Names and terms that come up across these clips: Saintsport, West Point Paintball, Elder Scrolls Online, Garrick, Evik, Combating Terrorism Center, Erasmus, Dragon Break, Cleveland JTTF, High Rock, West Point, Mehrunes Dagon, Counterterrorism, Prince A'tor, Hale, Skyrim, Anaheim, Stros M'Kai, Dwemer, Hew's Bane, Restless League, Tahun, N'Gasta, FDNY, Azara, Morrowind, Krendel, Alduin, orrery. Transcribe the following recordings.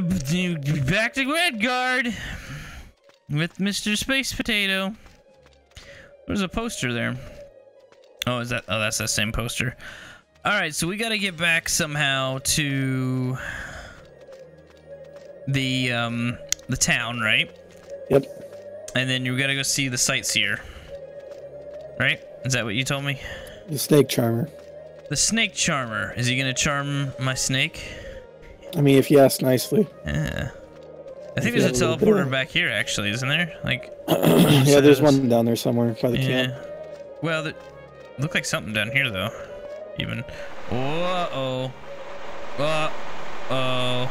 back to Redguard with Mr. Space Potato. There's a poster there. Oh, is that? Oh, that's that same poster. All right, so we got to get back somehow to the town, right? Yep. And then you got to go see the sightseer, right? Is that what you told me? The snake charmer. The snake charmer. Is he gonna charm my snake? I mean, if you ask nicely. Yeah. I think there's a teleporter back here, actually, isn't there? Like. Yeah, there's one down there somewhere by the camp. Well, there looked like something down here though. Even. Uh-oh. Uh-oh.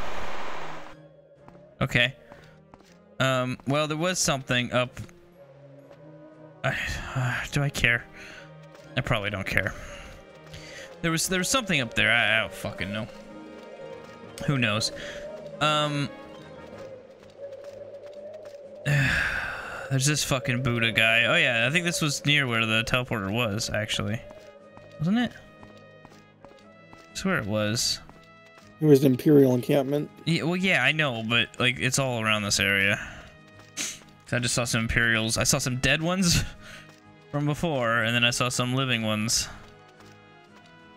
Okay. Well, there was something up. Do I care? I probably don't care. There was something up there. I don't fucking know. Who knows? There's this fucking Buddha guy. Oh yeah, I think this was near where the teleporter was, actually. Wasn't it? I swear it was. It was the Imperial encampment. Yeah, well, yeah, I know, but like it's all around this area. I just saw some Imperials. I saw some dead ones from before, and then I saw some living ones.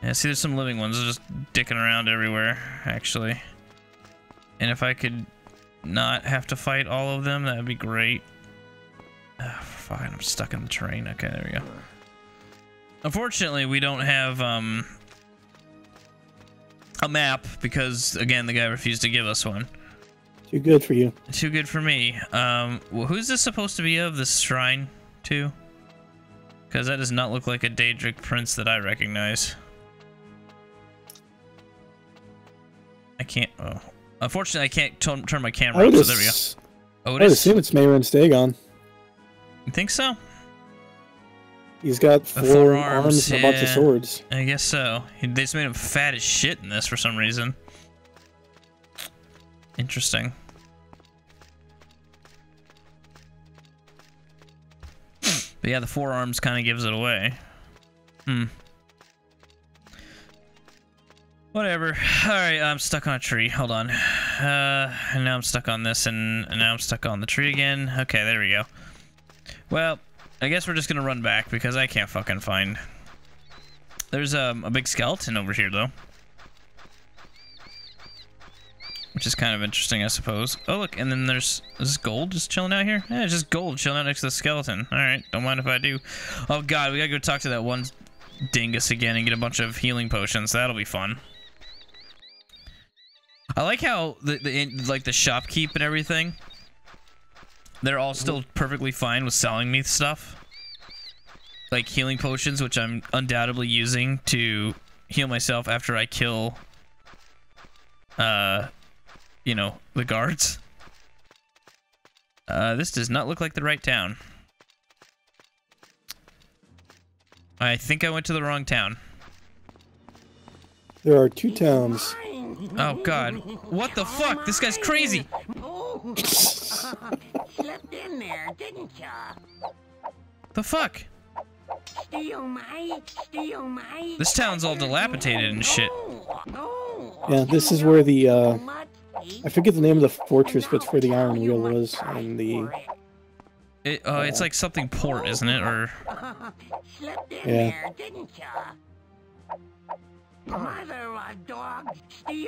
Yeah, see, there's some living ones just dicking around everywhere, actually. And if I could not have to fight all of them, that would be great. Oh, fuck, I'm stuck in the terrain. Okay, there we go. Unfortunately, we don't have a map because, again, the guy refused to give us one. Too good for you. Too good for me. Well, who's this supposed to be of, this shrine to? Because that does not look like a Daedric prince that I recognize. I can't. Oh. Unfortunately, I can't turn my camera up, so there we go. Otis? I would assume it's Mehrunes Dagon. You think so? He's got four arms and a bunch of swords. I guess so. They just made him fat as shit in this for some reason. Interesting. But yeah, the forearms kind of gives it away. Hmm. Whatever. Alright, I'm stuck on a tree. Hold on. And now I'm stuck on this, and now I'm stuck on the tree again. Okay, there we go. Well, I guess we're just gonna run back because I can't fucking find. There's a big skeleton over here, though. Which is kind of interesting, I suppose. Oh, look, and then there's... Is this gold just chilling out here? Yeah, it's just gold chilling out next to the skeleton. Alright, don't mind if I do. Oh, God, we gotta go talk to that one dingus again and get a bunch of healing potions. That'll be fun. I like how, like, the shopkeep and everything, they're all still perfectly fine with selling me stuff. Like, healing potions, which I'm undoubtedly using to heal myself after I kill... you know, the guards. This does not look like the right town. I think I went to the wrong town. There are two towns. Oh, God. What the fuck? This guy's crazy. Slipped in there, didn't ya? The fuck? This town's all dilapidated and shit. Yeah, this is where the, I forget the name of the fortress, but it's where the Iron Wheel was, and the... it's like something port, isn't it? Or... Yeah.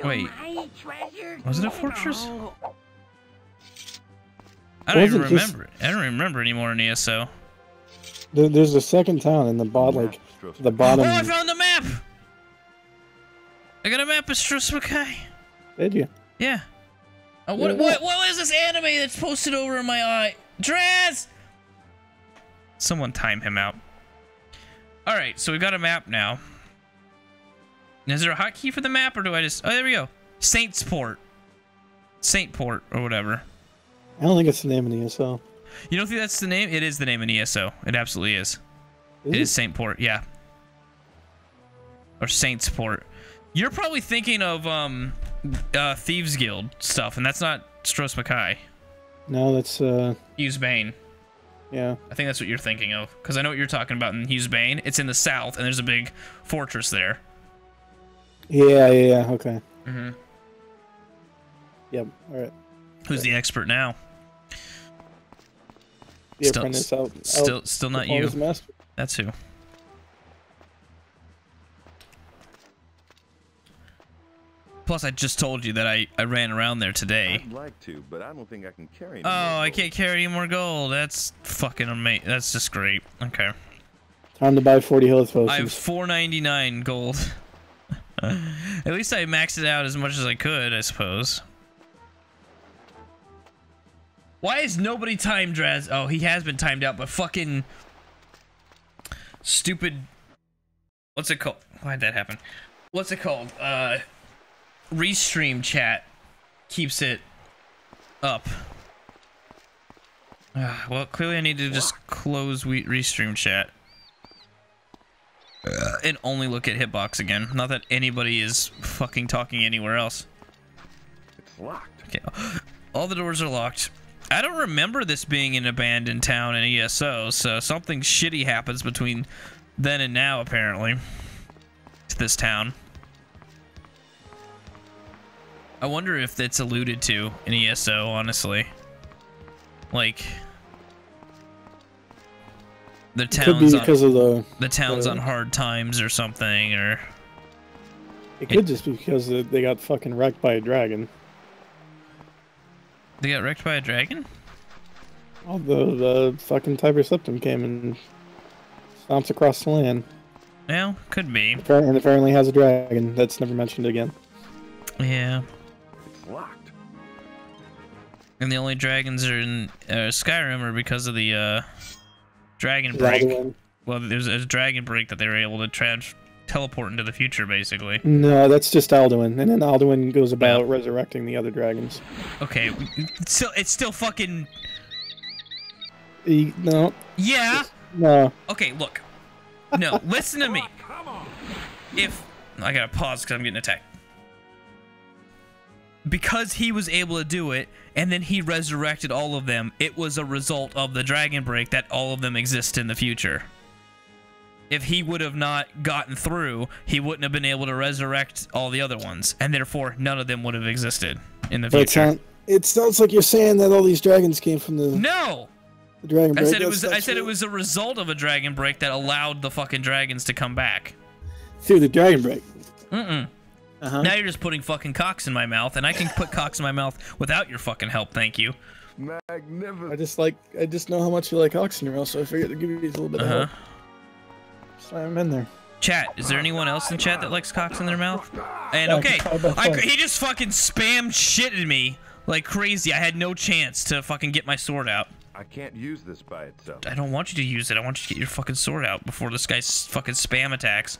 Wait. Was it a fortress? I don't even remember it. I don't remember anymore in ESO. There's a second town in the bottom, like, the bottom... Oh, I found the map! I got a map of Stros M'Kai. Did you? Yeah. Oh, what is this anime that's posted over in my eye? Draz! Someone time him out. Alright, so we've got a map now. Is there a hotkey for the map, or do I just... Oh, there we go. Saintsport. Saintport, or whatever. I don't think it's the name in ESO. You don't think that's the name? It is the name in ESO. It absolutely is. It is Saintport, yeah. Or Saintsport. You're probably thinking of, Thieves Guild stuff, and that's not Stros M'Kai. No, that's, Hew's Bane. Yeah. I think that's what you're thinking of, because I know what you're talking about in Hew's Bane. It's in the south, and there's a big fortress there. Yeah, okay. Mm-hmm. Yep. All right. Who's the expert now? The apprentice out. Still not you. Master. That's who. Plus, I just told you that I ran around there today. I'd like to, but I don't think I can carry any more gold. I can't carry any more gold. That's fucking amazing. That's just great. Okay. Time to buy 40 health potions. I have 499 gold. At least I maxed it out as much as I could, I suppose. Why is nobody timed Draz? Oh, he has been timed out, but fucking stupid. What's it called? Why'd that happen? What's it called? Restream chat keeps it up. Well, clearly I need to just close restream chat and only look at hitbox again. Not that anybody is fucking talking anywhere else. It's locked. Okay, all the doors are locked. I don't remember this being an abandoned town in ESO, so something shitty happens between then and now, apparently, to this town. I wonder if that's alluded to in ESO, honestly. Like, the town's on hard times or something, or it could just be because they got fucking wrecked by a dragon. They got wrecked by a dragon? Well, the fucking Tiber Septim came and stomps across the land. Well, could be. And apparently has a dragon that's never mentioned again. Yeah. Locked. And the only dragons are in Skyrim are because of the Dragon Break. Well, there's a Dragon Break that they were able to teleport into the future, basically. No, that's just Alduin, and then Alduin goes about resurrecting the other dragons. Okay, so it's still fucking. No. Yeah. No. Okay, look. No, listen to me. Come on. If I gotta pause because I'm getting attacked. Because he was able to do it, and then he resurrected all of them, it was a result of the Dragon Break that all of them exist in the future. If he would have not gotten through, he wouldn't have been able to resurrect all the other ones, and therefore none of them would have existed in the future. It sounds like you're saying that all these dragons came from the... No! The Dragon Break. I said it was a result of a Dragon Break that allowed the fucking dragons to come back. Through the Dragon Break? Mm-mm. Uh-huh. Now you're just putting fucking cocks in my mouth, and I can put cocks in my mouth without your fucking help, thank you. Magnificent. I just know how much you like cocks in your mouth, so I figured to give you these a little bit of help. So I'm in there. Chat, is there anyone else in chat that likes cocks in their mouth? And okay, he just fucking spammed shit at me like crazy. I had no chance to fucking get my sword out. I can't use this by itself. I don't want you to use it. I want you to get your fucking sword out before this guy fucking spam attacks.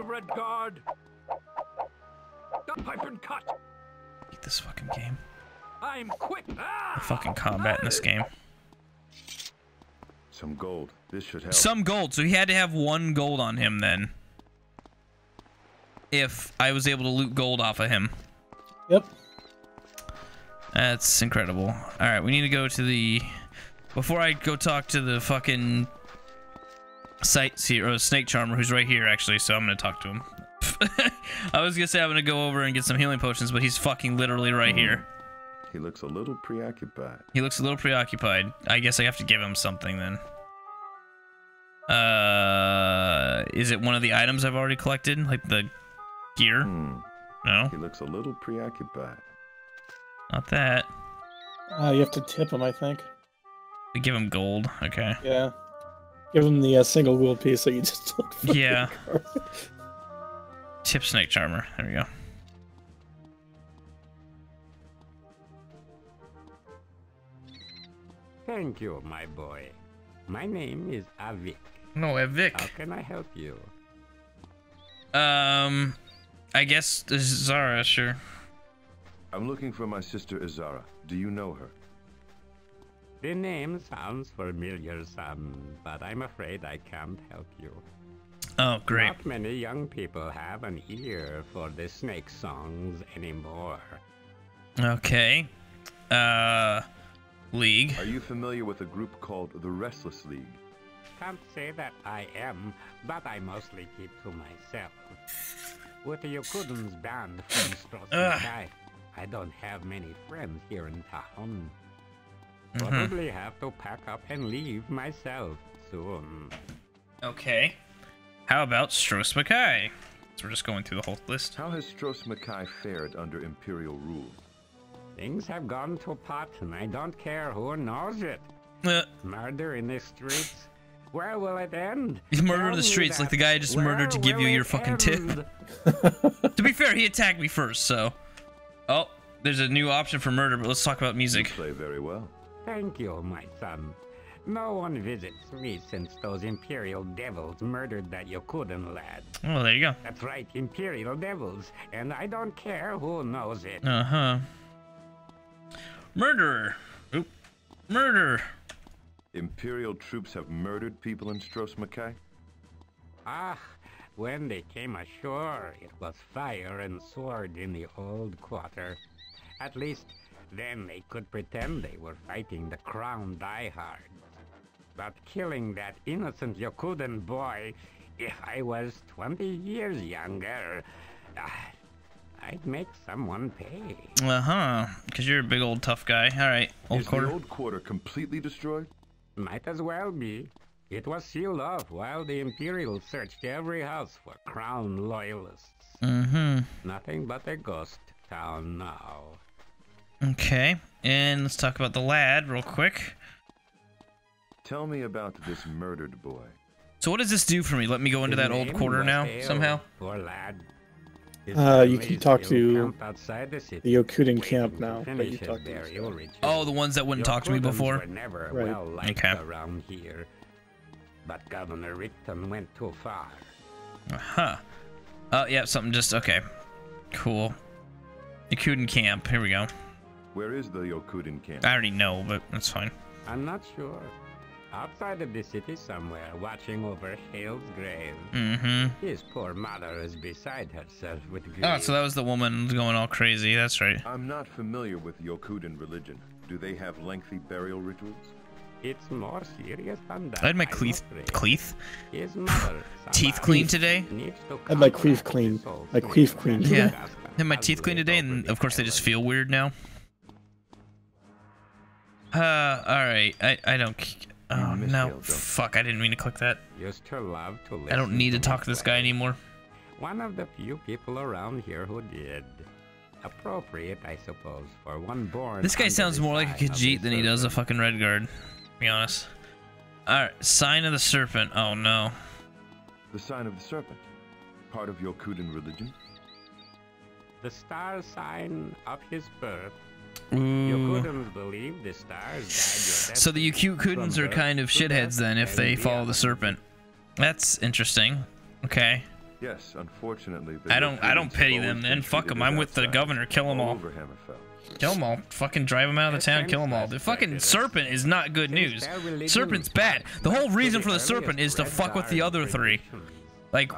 Redguard. Pipe and cut. Get this fucking game. I'm quick. The fucking combat in this game. Some gold. This should help. Some gold. So he had to have 1 gold on him then. If I was able to loot gold off of him. Yep. That's incredible. All right, we need to go to the. Before I go talk to the fucking. Snake Charmer, who's right here actually, so I'm gonna talk to him. I was gonna say I'm gonna go over and get some healing potions, but he's fucking literally right here. He looks a little preoccupied. I guess I have to give him something then. Is it one of the items I've already collected, like the gear? No. He looks a little preoccupied. Not that. You have to tip him, I think. I give him gold. Okay. Yeah. Give him the single gold piece that you just took. Yeah. Tip Snake Charmer. There we go. Thank you, my boy. My name is Avik. No, Evik. How can I help you? I guess Azara, sure. I'm looking for my sister Azara. Do you know her? The name sounds familiar, but I'm afraid I can't help you. Oh, great. Not many young people have an ear for the snake songs anymore. Okay. League. Are you familiar with a group called the Restless League? Can't say that I am, but I mostly keep to myself. With the Yokudan's band from Stros M'Kai, I don't have many friends here in Tahun. Probably have to pack up and leave myself soon. Okay. How about Stros M'Kai? So we're just going through the whole list. How has Stros M'Kai fared under Imperial rule? Things have gone to pot, and I don't care who knows it. Murder in the streets. Where will it end? He's murdered in the streets like the guy I just murdered to give you your fucking tip. To be fair, he attacked me first, so... Oh, there's a new option for murder, but let's talk about music. You play very well. Thank you, my son. No one visits me since those Imperial devils murdered that Yokudan lad. Oh, there you go. That's right, Imperial devils. And I don't care who knows it. Uh-huh. Murderer. Oop. Murder. Imperial troops have murdered people in Stros M'Kai? Ah, when they came ashore, it was fire and sword in the old quarter. At least, then they could pretend they were fighting the crown diehard. But killing that innocent Yokudan boy, if I was 20 years younger, I'd make someone pay. Uh-huh, because you're a big old tough guy. All right, old quarter. Is the old quarter completely destroyed? Might as well be. It was sealed off while the Imperials searched every house for crown loyalists. Nothing but a ghost town now. Okay, and let's talk about the lad real quick. Tell me about this murdered boy. So what does this do for me? Let me go into that old quarter now, somehow? Poor lad. You can talk to the Yokudan camp now, but you talk to the ones that wouldn't talk to me before. Never well around here, but Governor Richton went too far. Oh yeah, something just okay. Cool. Yokudan camp. Here we go. Where is the Yokudan camp? I already know, but that's fine. I'm not sure. Outside of the city somewhere, watching over Hale's grave. His poor mother is beside herself with grief. Oh, so that was the woman going all crazy. That's right. I'm not familiar with Yokudan religion. Do they have lengthy burial rituals? It's more serious than that. I had my cleef? His mother, teeth cleaned today? I had my cleef cleaned. My cleef cleaned. Yeah. I had my teeth cleaned today, and of course they just feel weird now. Alright. I don't... Oh no! Fuck! I didn't mean to click that. I don't need to talk to this guy anymore. One of the few people around here who did. Appropriate, I suppose, for one born. This guy sounds more like a Khajiit than he does a fucking Redguard. To be honest. All right, sign of the serpent. Oh no. The sign of the serpent, part of Yokudan religion. The star sign of his birth. Believe the stars so the Yukudans are kind of shitheads then if they follow the serpent. That's interesting. Okay. Yes, unfortunately. I don't pity them then. Fuck them. I'm with the governor. Kill them all. Kill them all. Fucking drive them out of the town. Kill them all. The fucking serpent is not good news. Serpent's bad. The whole reason for the serpent is to fuck with the other three. Like,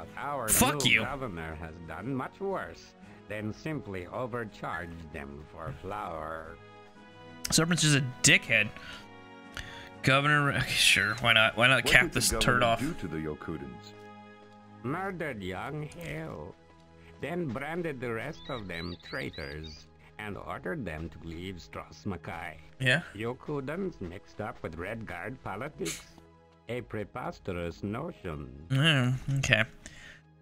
fuck you. Governor has done much worse. Then simply overcharge them for flour. Serpent's just a dickhead. Governor, okay, sure, why not? Why not cap this turd off? What did the governor do to the Yokudans? Murdered young Hale, then branded the rest of them traitors and ordered them to leave Stros M'Kai. Yeah. Yokudans mixed up with Redguard politics, a preposterous notion. Okay.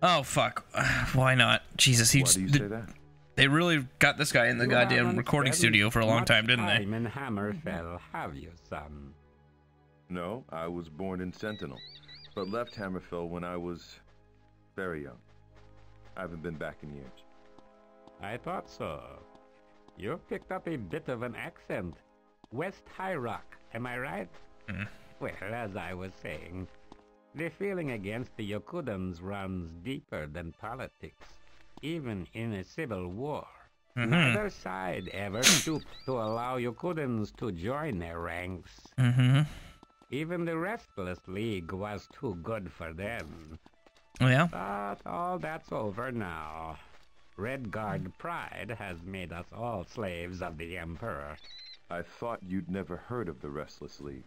Oh fuck! Why not? Jesus, he just—they really got this guy in the goddamn recording studio for a long time, didn't they? In Hammerfell, have you, son? No, I was born in Sentinel, but left Hammerfell when I was very young. I haven't been back in years. I thought so. You picked up a bit of an accent. West High Rock, am I right? Well, as I was saying. The feeling against the Yokudans runs deeper than politics, even in a civil war. Neither side ever stooped to allow Yokudans to join their ranks. Even the Restless League was too good for them. But all that's over now. Redguard pride has made us all slaves of the Emperor. I thought you'd never heard of the Restless League.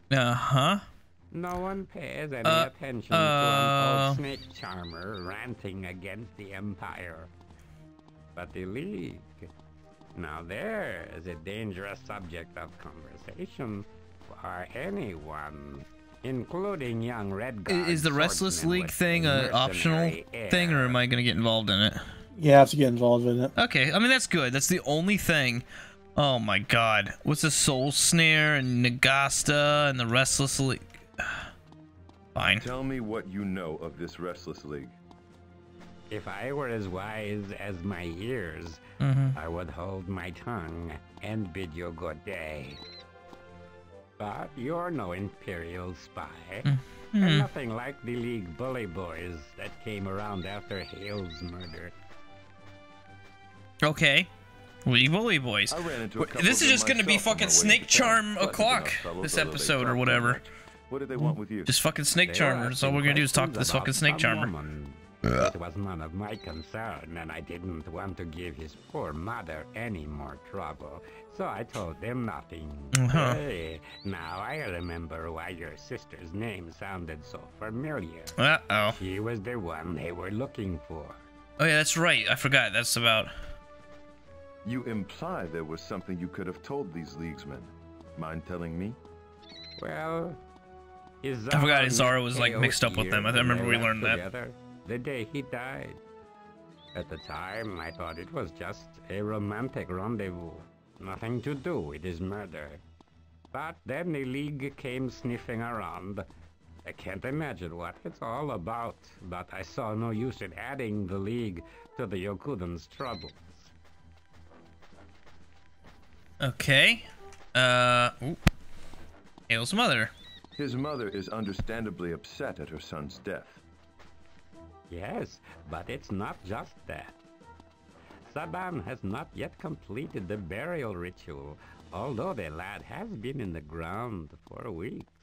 No one pays any attention to an old snake charmer ranting against the Empire. but the League. Now there is a dangerous subject of conversation for anyone, including young Redguard. Is the Restless League thing an optional thing, or am I going to get involved in it? You have to get involved in it. Okay, I mean, that's good. That's the only thing. Oh my god. What's the Soul Snare and N'Gasta and the Restless League? Fine. Tell me what you know of this Restless League. If I were as wise as my ears, I would hold my tongue and bid you good day. But you're no imperial spy, and nothing like the League bully boys that came around after Hale's murder. Okay. League bully boys. This is just going to be fucking snake charm o'clock this episode or whatever. What do they want with you? Just fucking snake charmer. So all we're going to do is talk to this fucking snake charmer. It was none of my concern, and I didn't want to give his poor mother any more trouble, so I told them nothing. Hey, now I remember why your sister's name sounded so familiar. Uh-oh. She was the one they were looking for. Oh yeah, that's right. I forgot. That's about... You imply there was something you could have told these leaguesmen. Mind telling me? Well... I forgot Azara was like mixed up with them. I remember we learned that. The day he died. At the time, I thought it was just a romantic rendezvous. Nothing to do with his murder. But then the League came sniffing around. I can't imagine what it's all about, but I saw no use in adding the League to the Yokudan's troubles. Okay. Hale's mother. His mother is understandably upset at her son's death. Yes, but it's not just that. Saban has not yet completed the burial ritual, although the lad has been in the ground for weeks.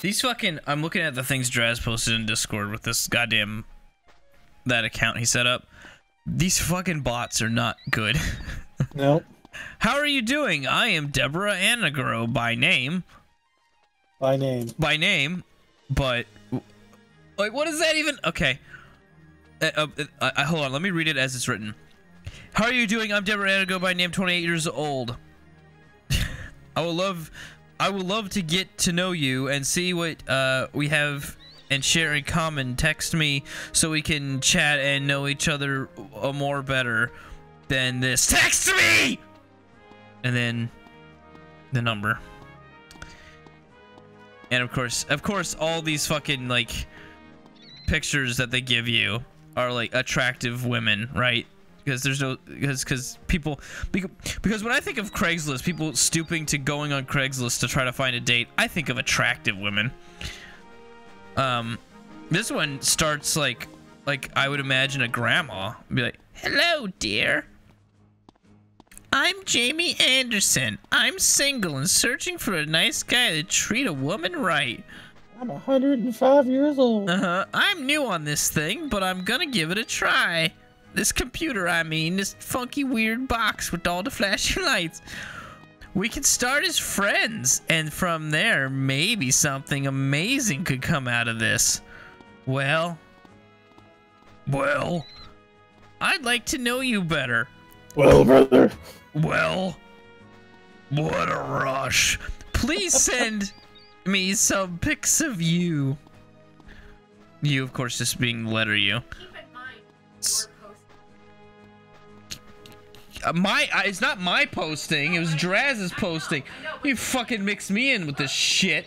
These fucking... I'm looking at the things Draz posted in Discord with this goddamn... that account he set up. These fucking bots are not good. Nope. How are you doing? I am Deborah Anagro by name. By name. By name, but... Like, what is that even? Okay. Hold on. Let me read it as it's written. How are you doing? I'm Deborah Anago by name, 28 years old. I would love to get to know you and see what we have and share in common. Text me so we can chat and know each other more better than this. Text me! And then the number. And of course, all these fucking, like... pictures that they give you are like attractive women, right? Because there's no, because when I think of Craigslist, people stooping to going on Craigslist to try to find a date, I think of attractive women. This one starts like I would imagine a grandma be like, "Hello, dear. I'm Jamie Anderson. I'm single and searching for a nice guy to treat a woman right. I'm 105 years old. I'm new on this thing, but I'm gonna give it a try. This computer, I mean, this funky weird box with all the flashing lights. We can start as friends, and from there, maybe something amazing could come out of this. Well, I'd like to know you better. Well, brother. Well, what a rush. Please send... me some pics of you. You, of course, just being letter you. Keep in mind your posting. It's not my posting. No, it was Draz's posting. I know, you fucking mixed me in with this shit.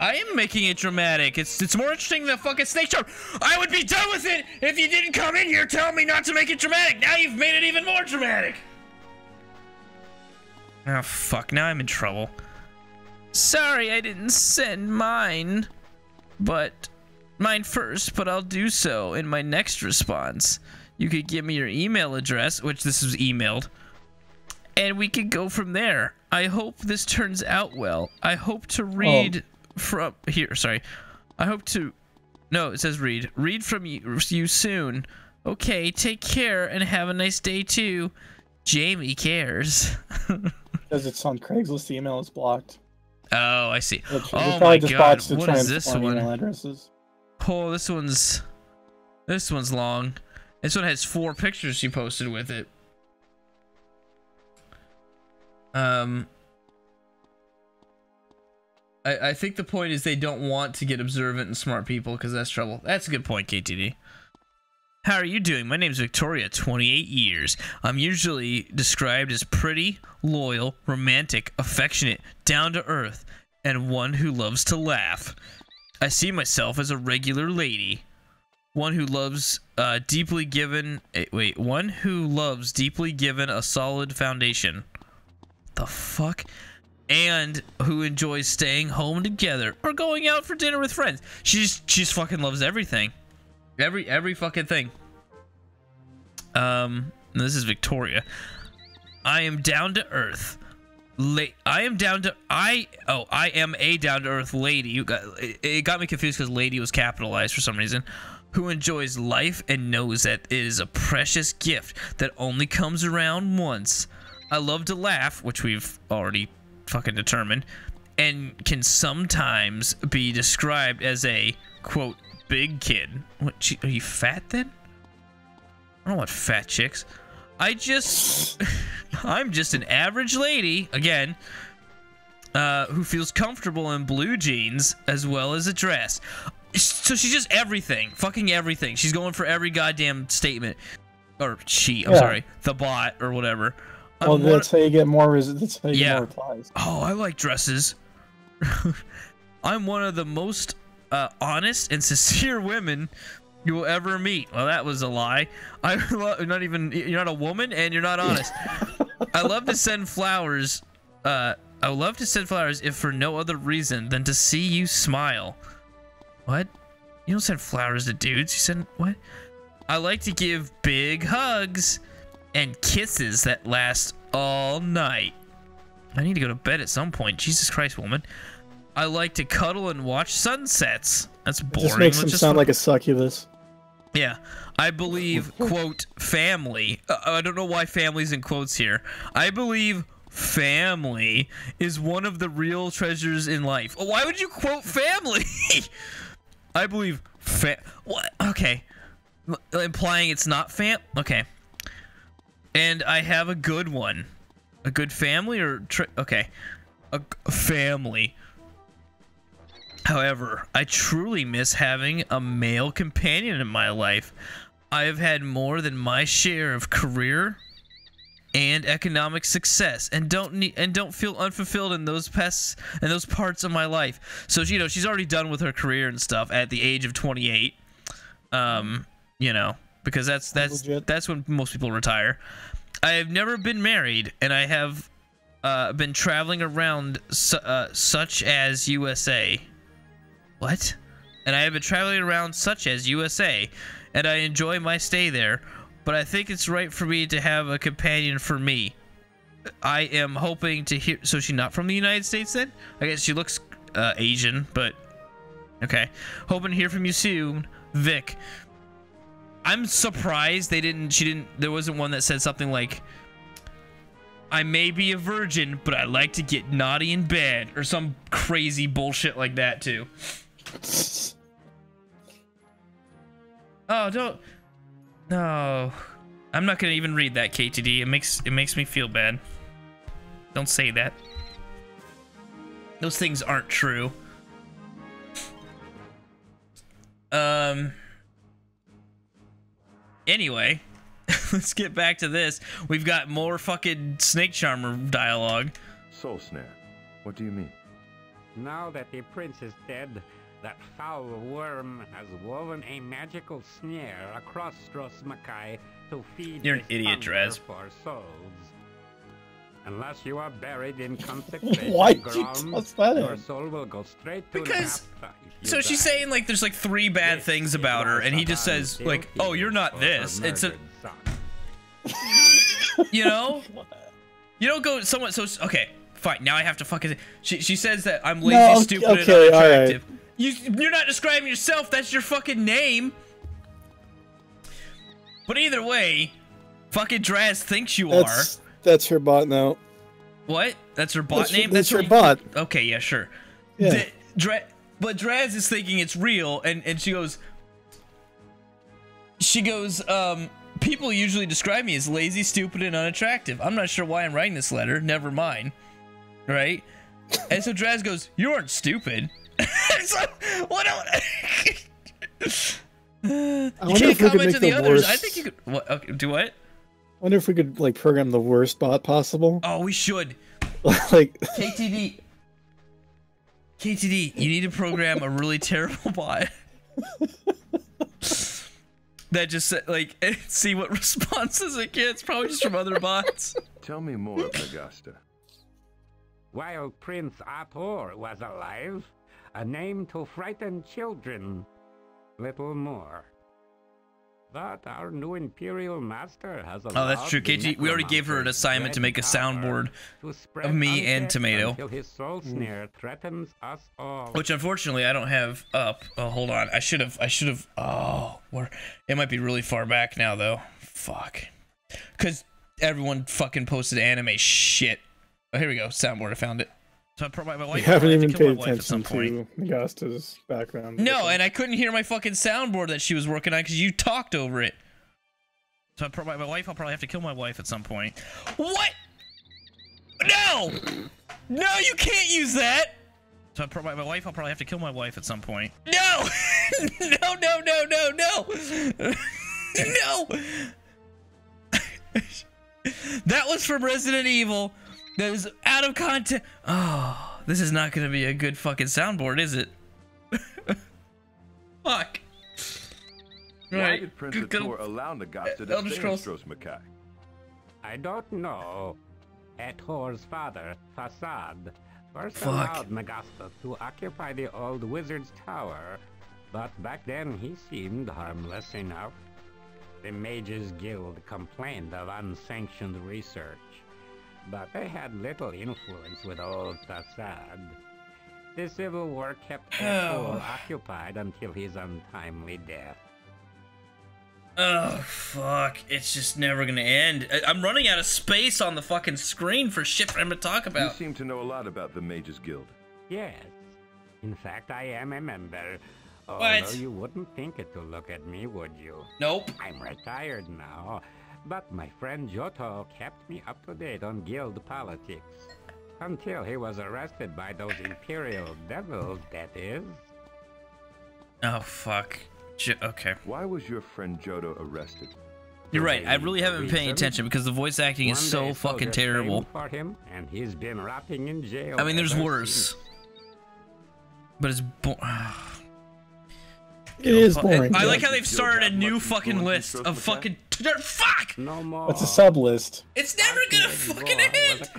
I am making it dramatic. It's more interesting than fucking snake charm. I would be done with it if you didn't come in here telling me not to make it dramatic. Now you've made it even more dramatic. Oh, fuck. Now I'm in trouble. Sorry, I didn't send mine. Mine first, but I'll do so in my next response. You could give me your email address, which this was emailed, and we could go from there. I hope this turns out well. I hope to read from... Here, sorry. I hope to... No, it says read. Read from you soon. Okay, take care and have a nice day, too. Jamie cares. Because it's on Craigslist, the email is blocked. Oh, I see. Oh my god, what is this one? Oh, this one's... This one's long. This one has 4 pictures she posted with it. I think the point is they don't want to get observant and smart people because that's trouble. That's a good point, KTD. How are you doing? My name's Victoria, 28 years. I'm usually described as pretty, loyal, romantic, affectionate, down to earth, and one who loves to laugh. I see myself as a regular lady. One who loves deeply given a solid foundation. The fuck? And who enjoys staying home together or going out for dinner with friends. She just fucking loves everything. Every fucking thing. This is Victoria. I am down to earth. I am a down to earth lady. It got me confused because lady was capitalized for some reason. Who enjoys life and knows that it is a precious gift that only comes around once. I love to laugh, which we've already fucking determined, and can sometimes be described as a, quote, big kid. What, are you fat then? I don't want fat chicks. I'm just an average lady, again, who feels comfortable in blue jeans as well as a dress. So she's just everything. Fucking everything. She's going for every goddamn statement. Or she, I'm sorry. The bot or whatever. Well, that's how you get more replies. Oh, I like dresses. I'm one of the most honest and sincere women you will ever meet. Well, that was a lie. You're not a woman and you're not honest. I love to send flowers. I would love to send flowers if for no other reason than to see you smile. What? You don't send flowers to dudes. You send what? I like to give big hugs and kisses that last all night. I need to go to bed at some point. Jesus Christ, woman. I like to cuddle and watch sunsets. That's boring. It just makes him sound like a succubus. Yeah. I believe, quote, family. I don't know why family's in quotes here. I believe family is one of the real treasures in life. Why would you quote family? I believe what? Okay. Implying it's not fam. Okay. And I have a good one. A good family or okay. A family. However, I truly miss having a male companion in my life. I have had more than my share of career and economic success and don't feel unfulfilled in those parts of my life. So, you know, she's already done with her career and stuff at the age of 28. You know, because that's when most people retire. I have never been married, and I have been traveling around such as USA. What? And I have been traveling around such as USA, and I enjoy my stay there, but I think it's right for me to have a companion for me. I am hoping to hear... So she's not from the United States then? I guess she looks Asian, but... Okay. Hoping to hear from you soon, Vic. I'm surprised they didn't, there wasn't one that said something like, I may be a virgin, but I like to get naughty in bed, or some crazy bullshit like that too. Oh, don't, no, I'm not gonna even read that, KTD. It makes me feel bad. Don't say that. Those things aren't true. Anyway, let's get back to this. We've got more fucking snake charmer dialogue. Soul snare. What do you mean? Now that the prince is dead, that foul worm has woven a magical snare across Stros M'Kai to feed. You're an idiot, Drez. For souls. Unless you are buried in consecrated ground, your soul will go straight to N'Gasta. So she's saying like there's like 3 bad things about her, and he just says like, "Oh, you're not this." It's a, you know, you don't go somewhat. So okay, fine. Now I have to fucking. She says that I'm lazy, stupid, and unattractive. Right. You're not describing yourself. That's your fucking name. But either way, fucking Draz thinks you are. That's her bot now. What? That's her bot name. That's her bot. Okay, yeah, sure. Yeah. But Draz is thinking it's real, and she goes, She goes, people usually describe me as lazy, stupid, and unattractive. I'm not sure why I'm writing this letter. Never mind. Right? And so Draz goes, you aren't stupid. So, what else? You can't comment to the others. Worst. I think you could. What, okay, do what? I wonder if we could like program the worst bot possible. Oh, we should. Like KTD, you need to program a really terrible bot that just like see what responses it gets. Probably just from other bots. Tell me more of N'Gasta. While Prince Apor was alive, a name to frighten children. Little more. But our new Imperial Master has a oh, that's true, KG. We already gave her an assignment to make a soundboard of me and Tomato. His soul snare threatens us all. Which unfortunately I don't have up. Oh, hold on. I should have. Oh, it might be really far back now though. Fuck. Cause everyone fucking posted anime shit. Oh, here we go. Soundboard. I found it. So I probably my wife. You haven't even paid attention to N'Gasta's background. No, and I couldn't hear my fucking soundboard that she was working on because you talked over it. So I probably my wife. I'll probably have to kill my wife at some point. What? No! No, you can't use that. So I probably my wife. I'll probably have to kill my wife at some point. No! No! No! No! No! No! No! That was from Resident Evil. That is out of content. Oh, this is not gonna be a good fucking soundboard, is it? Fuck. Why did Prince Ator allow N'Gasta to stay with Stros M'Kai? I don't know. Ator's father, Fasad, first allowed N'Gasta to occupy the old wizard's tower, but back then he seemed harmless enough. The Mages Guild complained of unsanctioned research. But they had little influence with old Fasad. The civil war kept Ator occupied until his untimely death. Oh, fuck. It's just never gonna end. I'm running out of space on the fucking screen for shit for him to talk about. You seem to know a lot about the Mages Guild. Yes. In fact, I am a member. What? Although you wouldn't think it to look at me, would you? Nope. I'm retired now. But my friend Joto kept me up to date on guild politics. Until he was arrested by those Imperial devils, that is. Oh, fuck. Okay. Why was your friend Joto arrested? You're right, I really haven't been paying attention because the voice acting is so fucking terrible. For him, and he's been rotting in jail. I mean, there's worse. But it's It is boring. I like how they've started a new fucking list of fucking fuck. No more. It's a sub list. It's never gonna fucking end.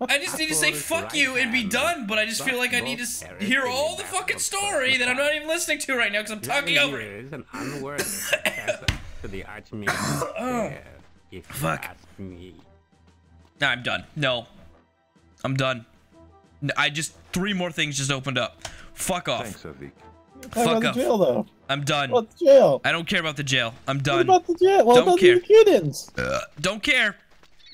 I just need to say fuck you and be done. But I just feel like I need to hear all the fucking story that I'm not even listening to right now because I'm talking over it. Oh, fuck. Nah, I'm done. No, I'm done. I just three more things just opened up. Fuck off. Thanks, Avik. Fuck up. Jail, though. I'm done. What about the jail? I don't care about the jail. I'm done. What about the jail? What about the Yukidans? Don't care.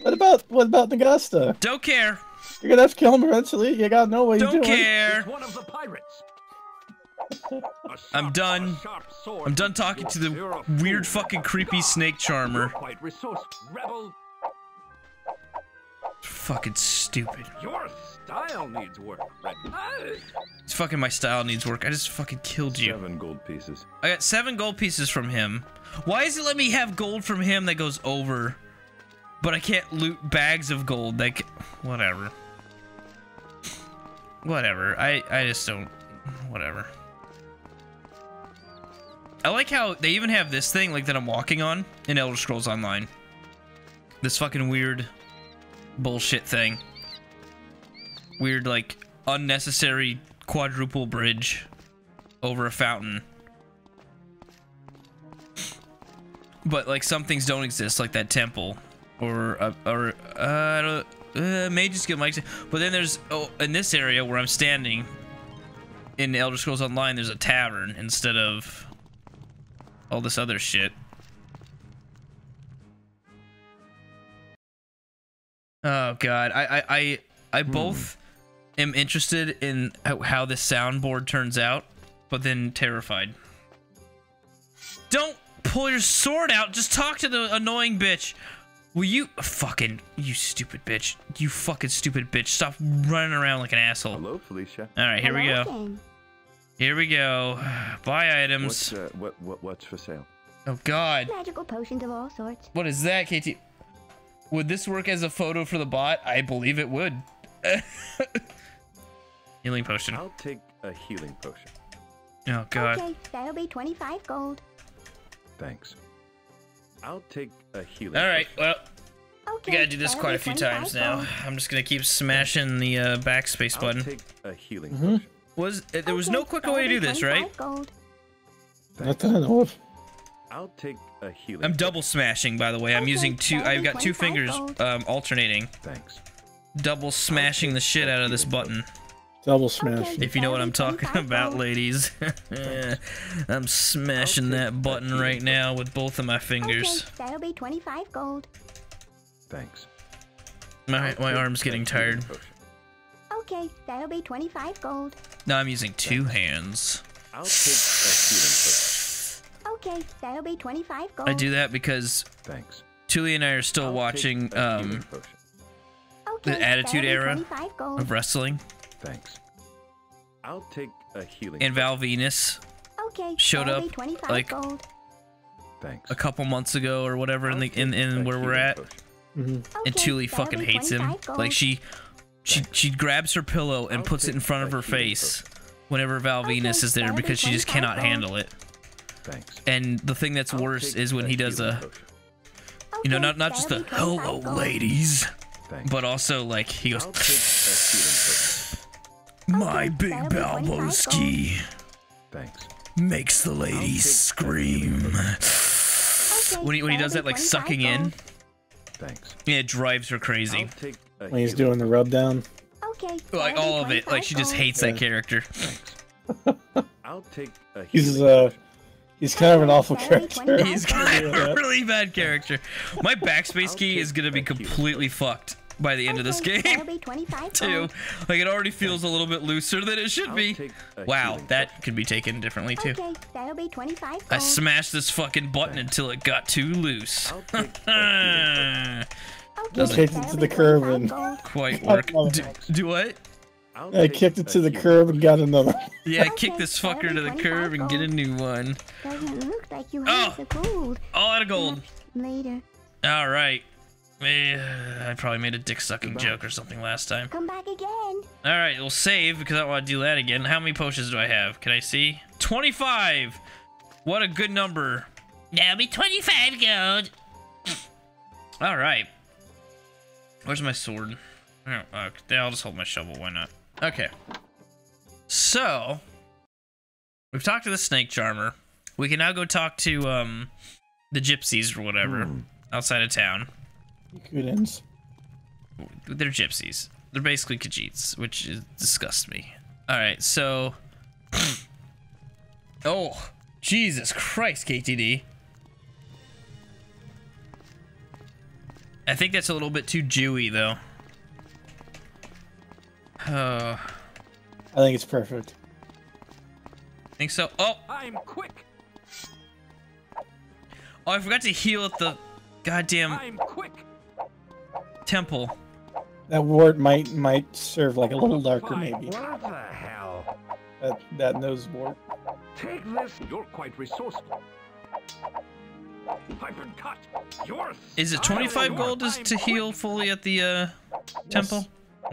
What about N'Gasta? Don't care. You're gonna have to kill him eventually. You got no way to do it. Don't care. One of the pirates. I'm done. I'm done talking to the weird fucking creepy snake charmer. Fucking stupid. Your style needs work. It's fucking my style needs work. I just fucking killed you. 7 gold pieces. I got 7 gold pieces from him. Why is it let me have gold from him that goes over, but I can't loot bags of gold? Like, whatever. Whatever. I just don't. Whatever. I like how they even have this thing like that I'm walking on in Elder Scrolls Online. This fucking weird bullshit thing. Weird, like, unnecessary quadruple bridge over a fountain. But, like, some things don't exist, like that temple. Or Mage's Guild might exist. But then there's, oh, in this area where I'm standing, in Elder Scrolls Online, there's a tavern instead of all this other shit. Oh god, I both am interested in how this soundboard turns out, but then terrified. Don't pull your sword out. Just talk to the annoying bitch. Will you fucking, you stupid bitch. You fucking stupid bitch. Stop running around like an asshole. Hello, Felicia. All right, here we go. Again. Here we go. Buy items. What's for sale? Oh God. Magical potions of all sorts. What is that, KT? Would this work as a photo for the bot? I believe it would. Healing potion. I'll take a healing potion. Oh God. Okay, that'll be 25 gold. Thanks. I'll take a healing. All right, well, okay, we gotta do this quite a few times now. I'm just gonna keep smashing the backspace button. I'll take a healing potion. There was no quicker way to do this, right? Not that I know of. I'll take a healing. I'm double smashing, by the way. I'm using two. I've got two fingers alternating. Thanks. Double smashing the shit out of this button. Double smash. If you know what I'm talking about, ladies. I'm smashing that button right now with both of my fingers. Okay, that'll be 25 gold. Thanks. My arm's getting tired. Okay, that'll be 25 gold. Now I'm using two hands. I'll take a healing potion. Okay, that'll be 25 gold. I do that because Tuli and I are still watching the Attitude Era of wrestling. Thanks. I'll take a healing. And Val Venus showed up like a couple months ago or whatever in where we're at. And Tuli fucking hates him. Like she grabs her pillow and puts it in front of her face whenever Val Venus is there because she just cannot handle it. Thanks. And the thing that's worse is when he does a, you know, not just the hello ladies, but also like he goes. My big Balboski makes the ladies scream. When he does that, like sucking in, yeah, it drives her crazy. When he's doing the rub down, like all of it, like she just hates that character. He's kind of an awful character. He's kind of a really bad character. My backspace key is gonna be completely fucked by the end of this game, too. Like, it already feels a little bit looser than it should be. Wow, that could be taken differently, too. Okay, that'll be 25 gold. I smashed this fucking button until it got too loose. Kicked it to the curb and... Quite work. Do what? I kicked it to the curb and got another. Yeah, kick this fucker to the curb and get a new one. Oh! All out of gold. Alright. I probably made a dick-sucking joke or something last time. Come back again. All right, we'll save because I don't want to do that again. How many potions do I have? Can I see? 25. What a good number. That'll be 25 gold. All right. Where's my sword? Oh, I'll just hold my shovel. Why not? Okay. So we've talked to the snake charmer. We can now go talk to the gypsies or whatever outside of town. Yokudans. They're gypsies. They're basically Khajiits, which disgusts me. Alright, so... oh, Jesus Christ, KTD. I think that's a little bit too Jewy, though. I think it's perfect. Think so? Oh! I'm quick! Oh, I forgot to heal at the goddamn... I'm quick! Temple. That wart might serve like a little darker, maybe. What the hell? That nose wart. Take this. You're quite resourceful. I've been cut. Yours. Is it 25 gold just to heal fully at the temple? Yes.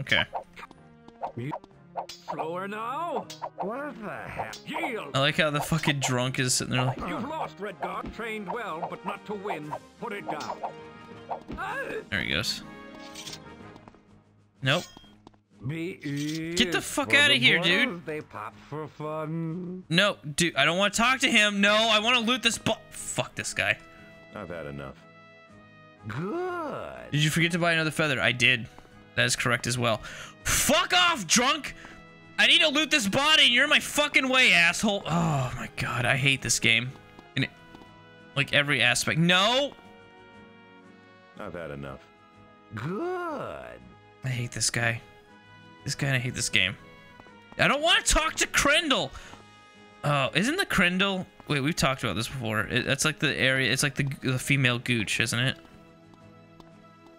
Okay. Slower now. What the hell? Yield. I like how the fucking drunk is sitting there like. You've lost, Redguard. Trained well, but not to win. Put it down. There he goes. Nope. Get the fuck out of here, dude. They pop for fun. No, dude, I don't want to talk to him. No, I want to loot this fuck this guy. I've had enough. Good. Did you forget to buy another feather? I did. That is correct as well. Fuck off, drunk! I need to loot this body and you're in my fucking way, asshole. Oh my God, I hate this game. And it, like every aspect. No! I've had enough. Good. I hate this guy. This guy, and I hate this game. I don't want to talk to Krendel. Oh, isn't the Krendel Wait, we've talked about this before. That's like the area. It's like the female Gooch, isn't it?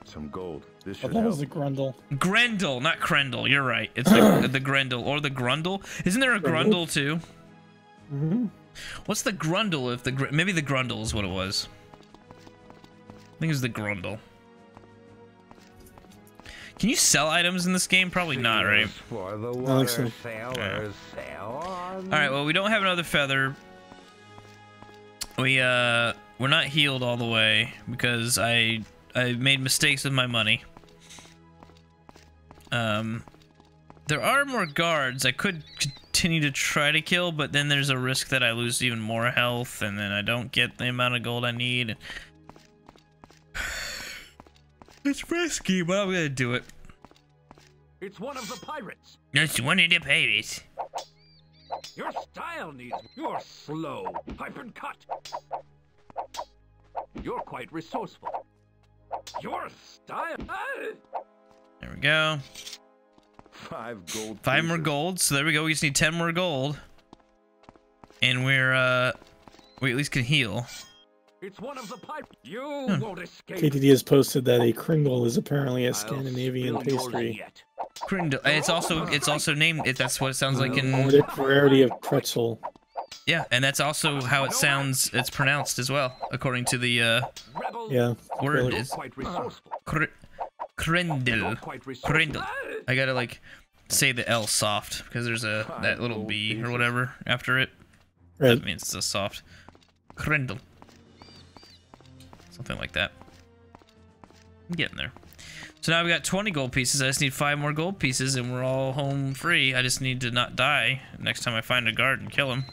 Some gold. This should help. That was the Krendel. Krendel, not Krendel. You're right. It's the Krendel or the Grundle. Isn't there a Grundle too? Mm-hmm. What's the Grundle? If the maybe the Grundle is what it was. I think it was the Grundle. Can you sell items in this game? Probably not, right? I think so. Yeah. All right. Well, we don't have another feather. We're not healed all the way because I made mistakes with my money. There are more guards I could continue to try to kill, but then there's a risk that I lose even more health, and then I don't get the amount of gold I need. It's risky, but I'm gonna do it. It's one of the pirates. It's one of the pirates. Your style needs. You're slow, pipe and cut. You're quite resourceful. Your style. There we go. 5 gold. 5 more gold. So there we go. We just need 10 more gold, and we're we at least can heal. It's one of the pipe. You won't escape. KTD has posted that a Krendel is apparently a Scandinavian pastry. Krendel. It's also named. That's what it sounds like in the rarity of pretzel. Yeah, and that's also how it sounds. It's pronounced as well, according to the word. It's Krendel. Krendel. I gotta like say the L soft because there's that little B or whatever after it. Right. That means it's soft. Krendel. Something like that. I'm getting there. So now we got 20 gold pieces. I just need 5 more gold pieces and we're all home free. I just need to not die next time I find a guard and kill him.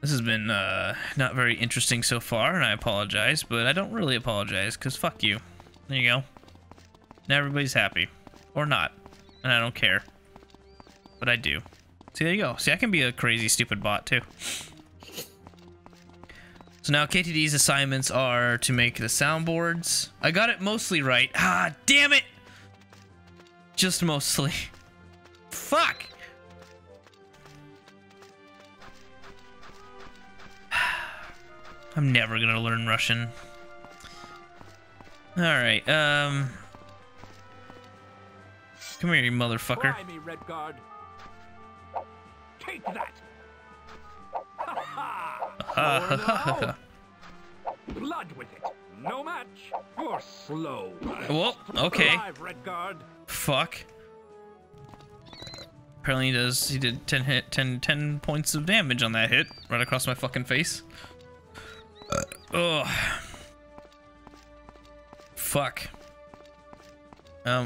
This has been not very interesting so far, and I apologize, but I don't really apologize because fuck you. There you go. Now everybody's happy. Or not. And I don't care. But I do. See, there you go. See, I can be a crazy, stupid bot too. So now KTD's assignments are to make the soundboards. I got it mostly right. Ah, damn it! Just mostly. Fuck! I'm never gonna learn Russian. Alright, come here, you motherfucker. Try me, Redguard. Take that! Blood with it. No match. You're slow. Well, okay. Fuck. Apparently he did 10 points of damage on that hit right across my fucking face. Ugh. Fuck.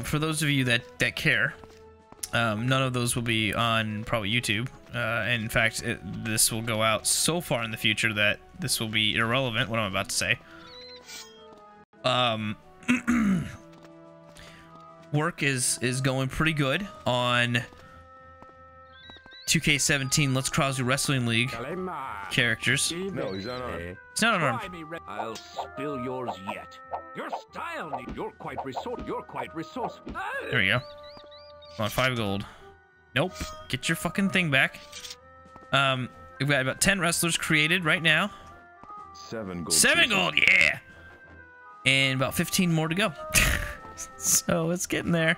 For those of you that care, none of those will be on probably YouTube. And in fact, this will go out so far in the future that this will be irrelevant, what I'm about to say. Work is going pretty good on 2K17 Let's Cross Wrestling League characters. No, he's unarmed. He's not unarmed. I'll spill yours yet. Your style, you're quite resourceful. There we go. Come on, 5 gold. Nope. Get your fucking thing back. We've got about 10 wrestlers created right now. 7 gold. 7 gold, yeah! And about 15 more to go. So it's getting there.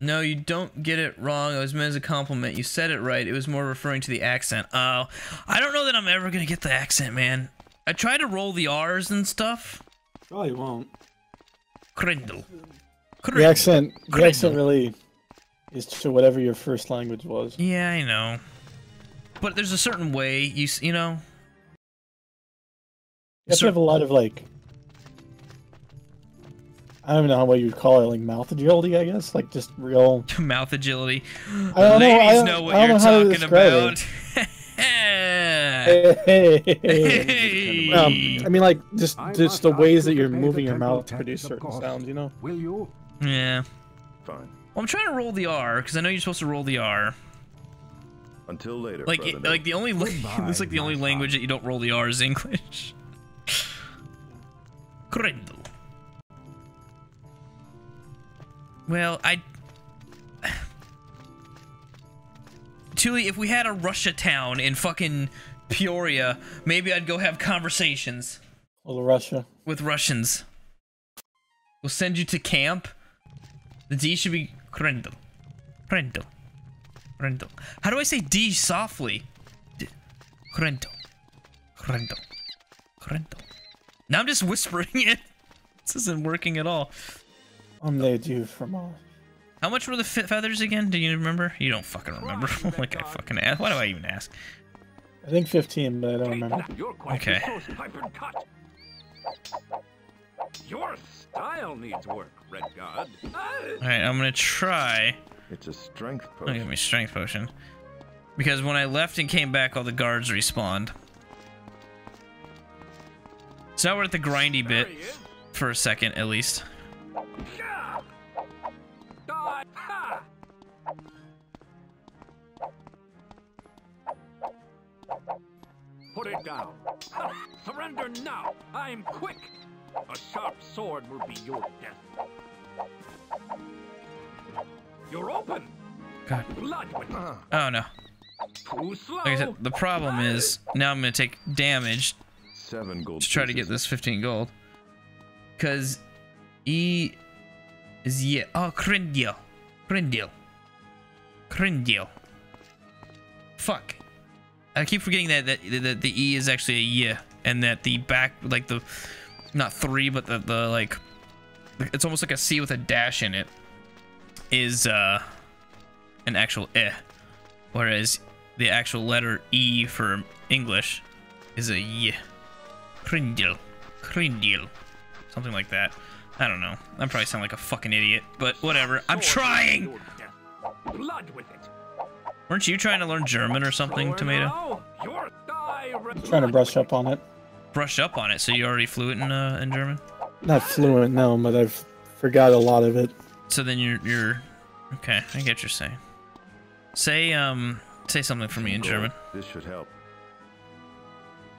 No, you don't get it wrong. It was meant as a compliment. You said it right. It was more referring to the accent. Oh, I don't know that I'm ever gonna get the accent, man. I try to roll the R's and stuff. Probably won't. Krendel. The accent really is to whatever your first language was. Yeah, I know. But there's a certain way, you know. You have to have a lot of, like, I don't even know what you'd call it, like mouth agility, I guess? Like, just real... mouth agility. I don't know what you're talking about. Hey. I mean, like, just the ways that you're moving your mouth to produce certain sounds, you know? Will you? Yeah. Fine. Well, I'm trying to roll the R because I know you're supposed to roll the R. Until later. Like, like the only it's like the only language that you don't roll the R is English. Krendel. Well, Tuli, if we had a Russia town in fucking Peoria, maybe I'd go have conversations. All of Russia. With Russians. We'll send you to camp. The D should be Krendel. Krendel. Krendel. How do I say D softly? D. Krendel. Krendel. Krendel. Now I'm just whispering it. This isn't working at all. Unlaid you from all. How much were the feathers again? Do you remember? You don't fucking remember. Like I fucking asked. Why do I even ask? I think 15, but I don't remember. Okay. Your style needs work, Redguard. Alright, I'm gonna try. It's a strength potion. Don't give me strength potion. Because when I left and came back, all the guards respawned. So now we're at the grindy bit. For a second, at least. Put it down. Surrender now. I'm quick. A sharp sword will be your death. You're open. God. Oh no. Too slow. Like I said, the problem is now I'm gonna take damage. 7 gold to try to get this 15 gold. Cause E is yeah. Oh, Krendel. Krendel. Krendel. Fuck. I keep forgetting that the E is actually a yeah, and that the back, like the, not three, but the like, it's almost like a C with a dash in it, is an actual eh, whereas the actual letter E for English is a yeah. Krendel, Krendel, something like that. I don't know. I probably sound like a fucking idiot, but whatever. I'm trying. Blood with it. Weren't you trying to learn German or something, Tomato? I'm trying to brush up on it. Brush up on it? So you're already fluent in German? Not fluent, no, but I've forgot a lot of it. So then you're okay. I get what you're saying. Say something for me in German. This should help.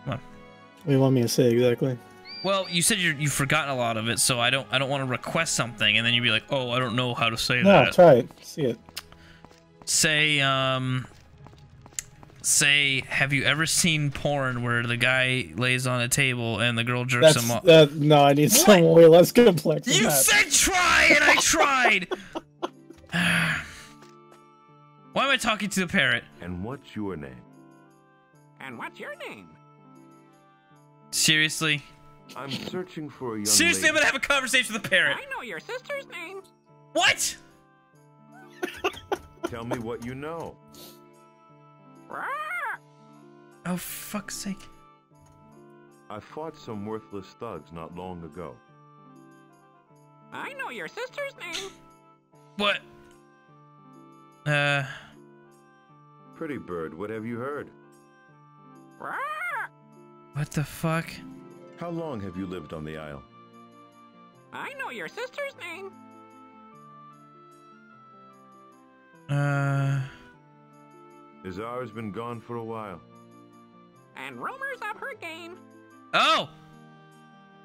Come on. What do you want me to say exactly? Well, you said you've forgotten a lot of it, so I don't want to request something, and then you'd be like, oh, I don't know how to say that. No, try it. See it. Say, have you ever seen porn where the guy lays on a table and the girl jerks him off? No, I need someone way less complex. You said try, and I tried. Why am I talking to the parrot? And what's your name? And what's your name? Seriously? I'm searching for a young lady. I'm gonna have a conversation with the parrot. I know your sister's name. What? Tell me what you know. Oh, fuck's sake. I fought some worthless thugs not long ago. I know your sister's name. What? Pretty bird, what have you heard? What the fuck? How long have you lived on the isle? I know your sister's name. Azara's been gone for a while. And rumors of her game. Oh!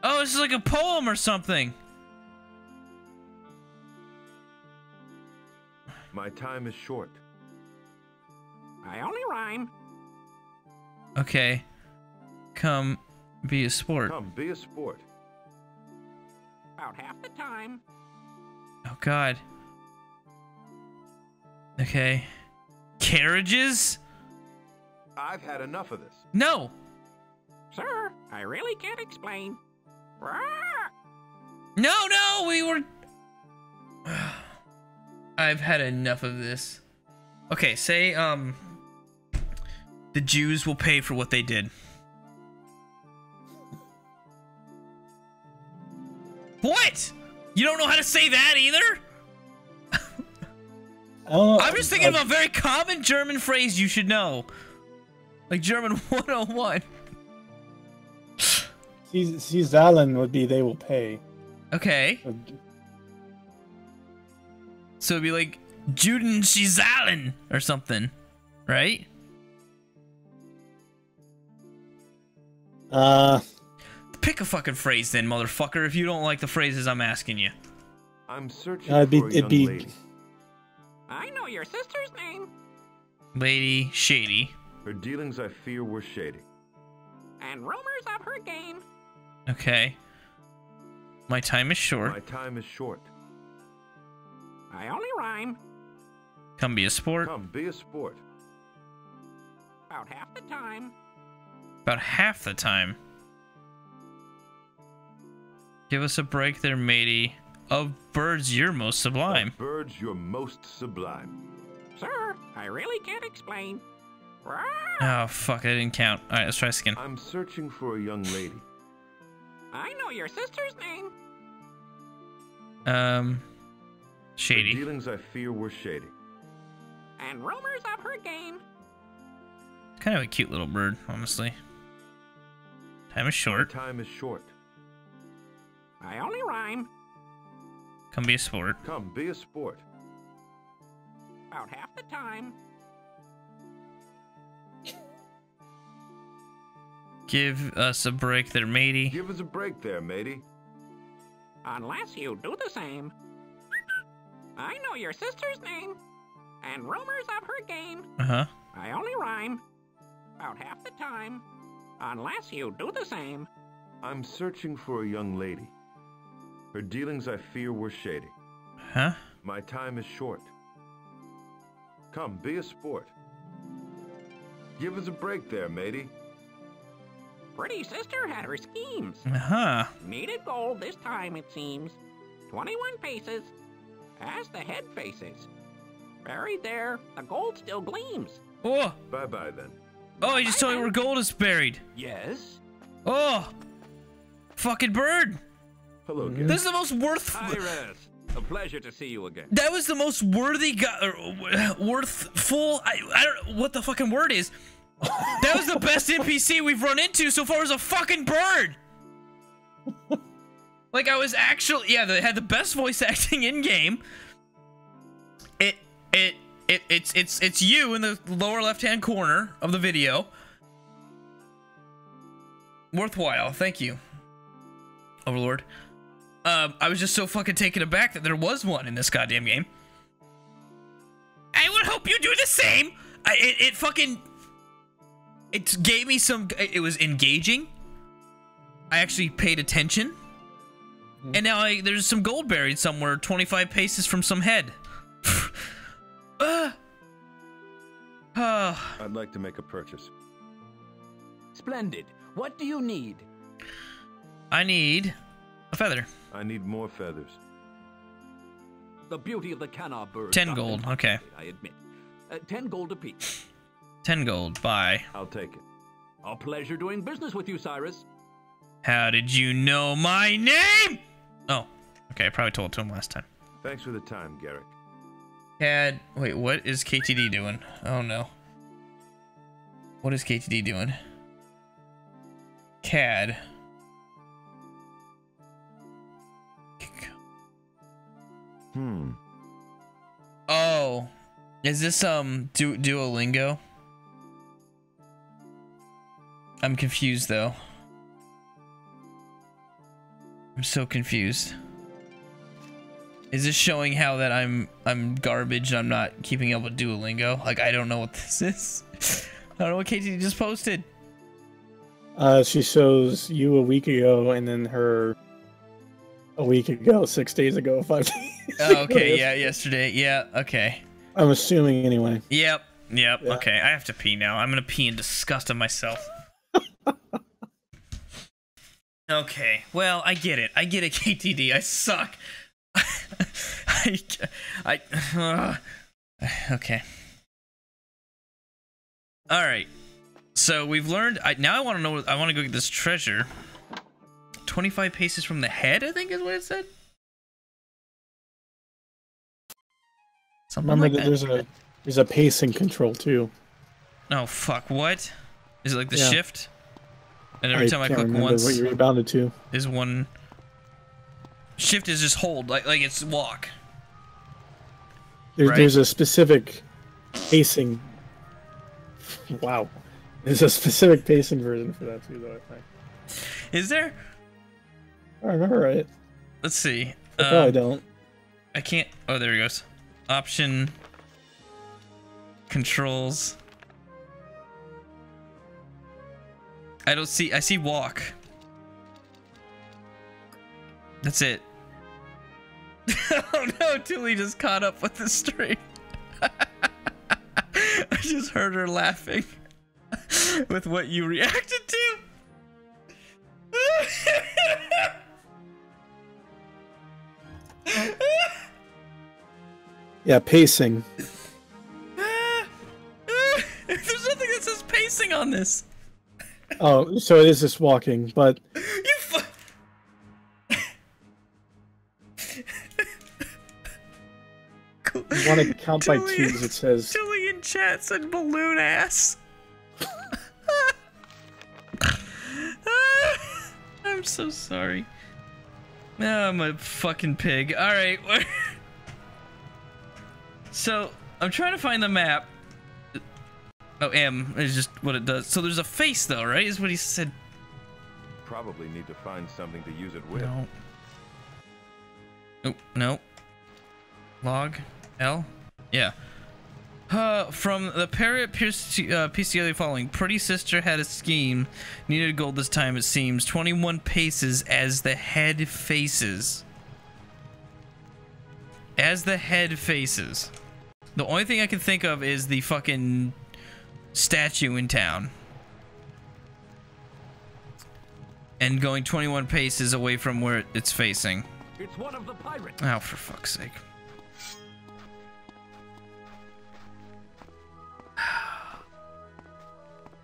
Oh, this is like a poem or something. My time is short. I only rhyme. Okay. Come be a sport. Come be a sport. About half the time. Oh, God. Okay. Carriages? I've had enough of this. No! Sir, I really can't explain. No, we were... I've had enough of this. Okay, say, the Jews will pay for what they did. What? You don't know how to say that either? I'm just thinking of a very common German phrase you should know. Like German 101. Sie zahlen would be they will pay. Okay. So it'd be like Juden sie zahlen or something, right? Pick a fucking phrase then, motherfucker, if you don't like the phrases I'm asking you. I'm searching for a young lady. I know your sister's name. Lady Shady. Her dealings, I fear, were shady. And rumors of her game. Okay. My time is short. My time is short. I only rhyme. Come be a sport. Come be a sport. About half the time. About half the time. Give us a break there, matey. Of birds, you're most sublime. Of birds, you're most sublime. Sir, I really can't explain. Oh, fuck, I didn't count. Alright, let's try this again. I'm searching for a young lady. I know your sister's name. Shady. Her dealings, I fear, were shady. And rumors of her game. Kind of a cute little bird, honestly. Time is short. Time is short. I only rhyme. Come be a sport. Come be a sport. About half the time. Give us a break there, matey. Give us a break there, matey. Unless you do the same. I know your sister's name. And rumors of her game. Uh-huh. I only rhyme. About half the time. Unless you do the same. I'm searching for a young lady. Her dealings, I fear, were shady. Huh? My time is short. Come, be a sport. Give us a break there, matey. Pretty sister had her schemes. Uh-huh. Needed gold this time, it seems. 21 paces. As the head faces. Buried there, the gold still gleams. Oh! Bye-bye, then. Oh, you just told me where gold is buried. Yes. Oh! Fucking bird! Hello, guest. This is the most worth... Cyrus, a pleasure to see you again. That was the most worthy guy... Worthful... I don't know what the fucking word is. That was the best NPC we've run into so far as a fucking bird! Like, I was actually... Yeah, they had the best voice acting in-game. It's you in the lower left-hand corner of the video. Worthwhile, thank you, Overlord. I was just so fucking taken aback that there was one in this goddamn game. I would hope you do the same. It fucking... It gave me some... It was engaging. I actually paid attention. And now there's some gold buried somewhere, 25 paces from some head. I'd like to make a purchase. Splendid. What do you need? I need a feather. I need more feathers. The beauty of the canard bird. 10 gold. Okay. I admit. 10 gold apiece. 10 gold. Bye. I'll take it. A pleasure doing business with you, Cyrus. How did you know my name? Oh, okay. I probably told it to him last time. Thanks for the time, Garrick. Had wait. What is KTD doing? Oh no. What is KTD doing? CAD. Hmm. Oh, is this Duolingo? I'm confused though. I'm so confused. Is this showing how that I'm garbage and I'm not keeping up with Duolingo? Like, I don't know what this is. I don't know what KTD just posted. She shows you a week ago, and then her a week ago, 6 days ago, 5 days. Oh, okay, yeah, yesterday, yeah, okay. I'm assuming anyway. Yep, yep, yeah. Okay. I have to pee now. I'm gonna pee in disgust of myself. Okay, well, I get it. I get it, KTD. I suck. Okay. All right. So we've learned. Now I want to know. I want to go get this treasure. 25 paces from the head, I think is what it said. Something like that. There's a pacing control too. Oh fuck! What? Is it like the shift? And every time I click once, what you're rebounded to is one. Shift is just hold, like it's walk. There's a specific pacing. Wow. There's a specific pacing version for that too, though, I think. Is there? I remember right. Let's see. I probably don't. I can't. Oh, there it goes. Option Controls. I don't see, I see walk. That's it. Oh no, Tilly just caught up with the stream. I just heard her laughing with what you reacted to. Yeah, pacing. There's nothing that says pacing on this. Oh, so it is just walking, but... You cool. You want to count Tilly, by twos, it says... Tilly in chat said balloon ass. I'm so sorry. Now I'm a fucking pig. Alright, so, I'm trying to find the map. Oh, M is just what it does. So there's a face, though, right? Is what he said. Probably need to find something to use it with. No. Oh, no. Log. L. Yeah. From the parrot piece together following. Pretty sister had a scheme. Needed gold this time, it seems. 21 paces as the head faces. As the head faces. The only thing I can think of is the fucking... statue in town and going 21 paces away from where it's facing. It's one of the pirates. Oh, for fuck's sake.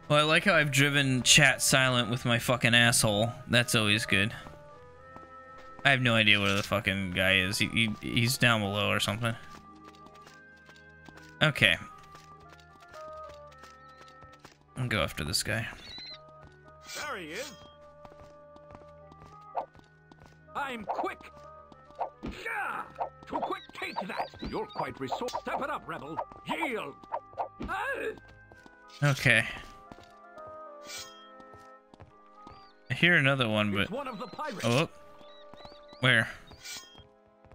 Well, I like how I've driven chat silent with my fucking asshole. That's always good. I have no idea where the fucking guy is. He's down below or something. Okay, I'll go after this guy. There he is. I'm quick. Yeah, too quick. Take that. You're quite resourceful. Step it up, rebel. Yield. Okay. I hear another one, but one of the pirates. Oh, where?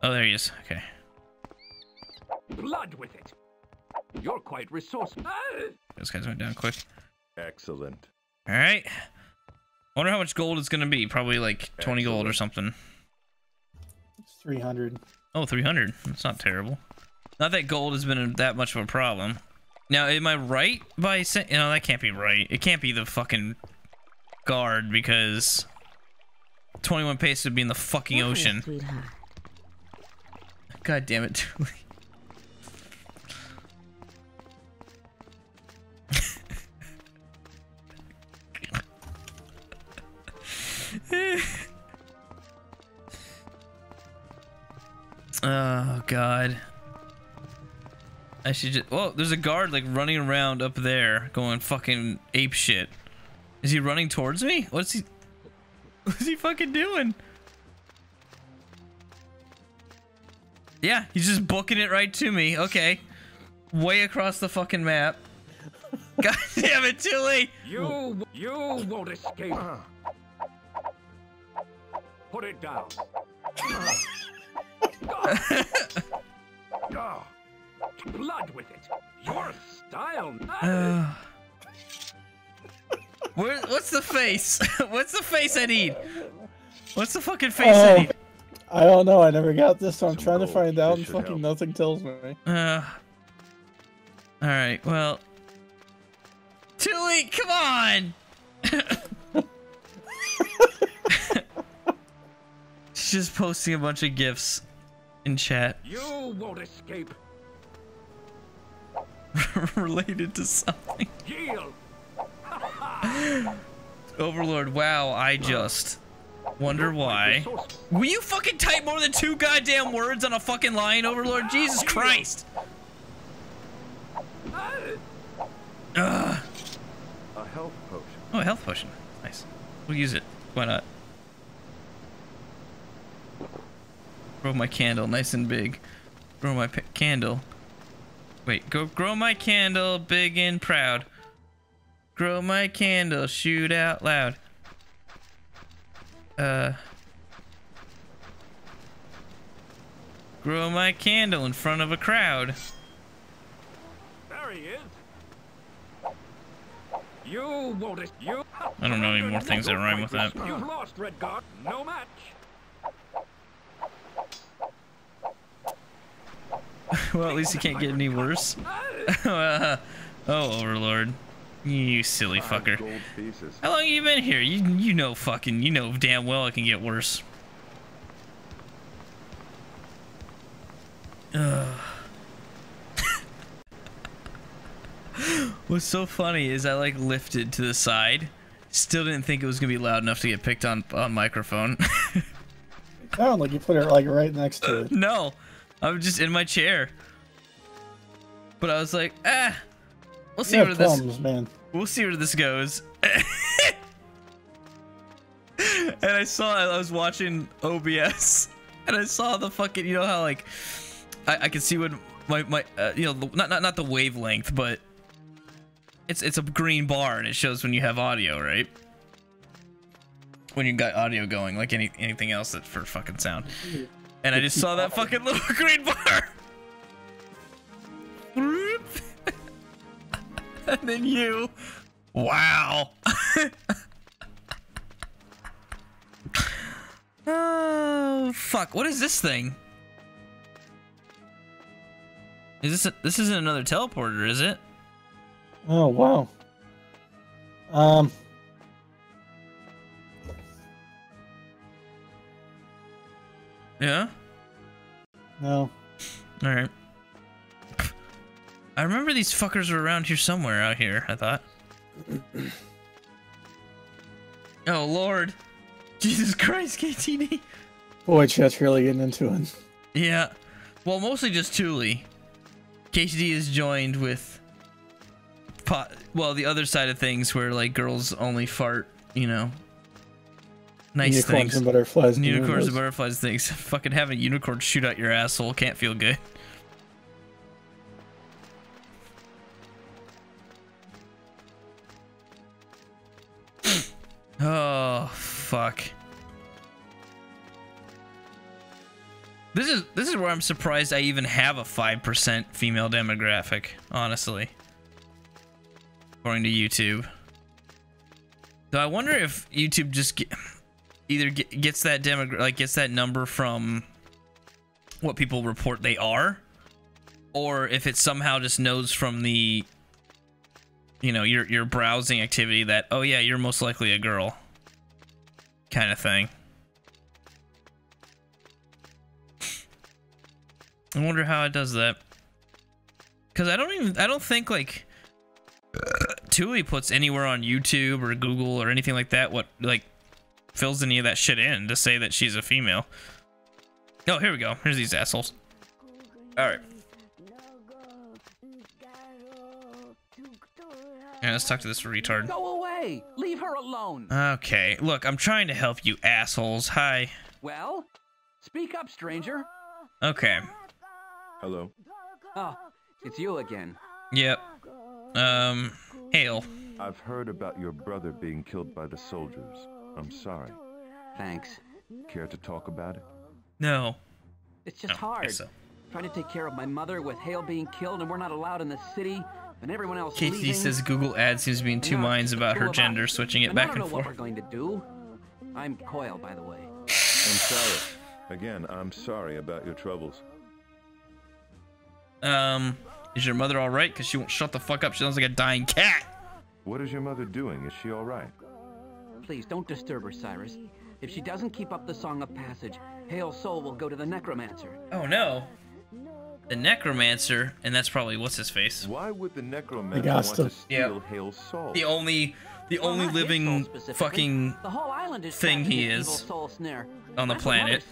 Oh, there he is. Okay. Blood with it. You're quite resourceful. Those guys went down quick. Excellent. All right. Wonder how much gold it's gonna be. Probably like 20 gold or something. It's 300. Oh, 300. That's not terrible. Not that gold has been that much of a problem. Now, am I right by saying? You know, that can't be right. It can't be the fucking guard because 21 paces would be in the fucking ocean. Sweetheart. God damn it, Julie. Oh God! I should just. Whoa, there's a guard like running around up there, going fucking ape shit. Is he running towards me? What's he? What's he fucking doing? Yeah, he's just booking it right to me. Okay, way across the fucking map. God damn it, Tilly! You won't escape. Put it down. Blood with it. Your style. What's the face? What's the face I need? What's the fucking face I need? I don't know. I never got this, so I'm trying to find out, and fucking help. Nothing tells me. All right. Well, Tilly, come on. Just posting a bunch of gifs in chat. You won't escape. Related to something. Overlord, wow, I just wonder why. Will you fucking type more than 2 goddamn words on a fucking line, Overlord? Jesus Christ. A health potion. Oh, a health potion. Nice. We'll use it. Why not? Grow my candle nice and big. Grow my candle. Wait, go grow my candle big and proud. Grow my candle, shoot out loud. Grow my candle in front of a crowd. There There he is. You won't. You. I don't know any more things that rhyme with that. You've lost, Redguard. No match. Well, at least you can't get any worse. Oh, Overlord. You silly fucker. How long have you been here? You know fucking, you know damn well it can get worse. What's so funny is I like lifted to the side. Still didn't think it was gonna be loud enough to get picked on microphone. Oh, like you put it like right next to it. No. I'm just in my chair, but I was like, ah, we'll see where this, man. We'll see where this goes. And I saw, I was watching OBS, and I saw the fucking, you know how like, I could see what my you know, not the wavelength, but it's a green bar, and it shows when you have audio, right? When you got audio going, like anything else that for fucking sound. And I just saw that fucking little green bar. And then you. Wow. Oh, fuck. What is this thing? Is this, this isn't another teleporter, is it? Oh, wow. Yeah? No. Alright. I remember these fuckers were around here somewhere out here, I thought. Oh, Lord. Jesus Christ, KTD. Boy, Chet's really getting into it. Yeah. Well, mostly just Thule. KTD is joined with... well, the other side of things where, like, girls only fart, you know. Nice unicorns things. And butterflies. Unicorns and butterflies things. Fucking have a unicorn shoot out your asshole. Can't feel good. Oh, fuck. This is where I'm surprised I even have a 5% female demographic, honestly. According to YouTube. So I wonder if YouTube just either gets that gets that number from what people report they are, or if it somehow just knows from the, you know, your browsing activity that, oh yeah, you're most likely a girl kind of thing. I wonder how it does that, because I don't think like Thule puts anywhere on YouTube or Google or anything like that what like fills any of that shit in to say that she's a female. Oh, here we go. Here's these assholes. Alright. Yeah, let's talk to this retard. Go away! Leave her alone! Okay, look, I'm trying to help you assholes. Hi. Well? Speak up, stranger. Okay. Hello. Oh, it's you again. Yep. Hale. I've heard about your brother being killed by the soldiers. I'm sorry. Thanks. Care to talk about it? No. It's just hard. So. Trying to take care of my mother with Hale being killed and we're not allowed in the city and everyone else. KTD says Google Ads seems to be in two minds about her gender, switching it back and forth. I don't know what we're going to do. I'm Coyle, by the way. I'm sorry. Again, I'm sorry about your troubles. Is your mother all right? Because she won't shut the fuck up. She sounds like a dying cat. What is your mother doing? Is she all right? Please don't disturb her, Cyrus. If she doesn't keep up the Song of Passage, Hale's soul will go to the Necromancer. Oh no. The Necromancer, and that's probably what's his face. Why would the Necromancer want to steal Hale's soul? The only living fucking thing he is on the planet.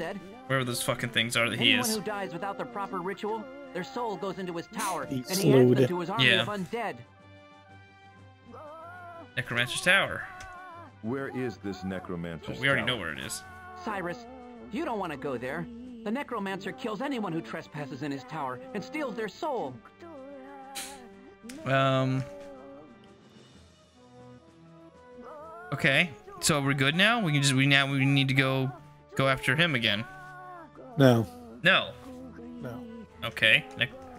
Wherever those fucking things are that he is. Anyone who dies without the proper ritual, their soul goes into his tower, and he ends them to his army of undead. Necromancer's tower. Where is this Necromancer? Oh, we already know where it is. Cyrus, you don't want to go there. The Necromancer kills anyone who trespasses in his tower and steals their soul. Okay, so we're good now. We can just we need to go after him again. No. No. No. Okay.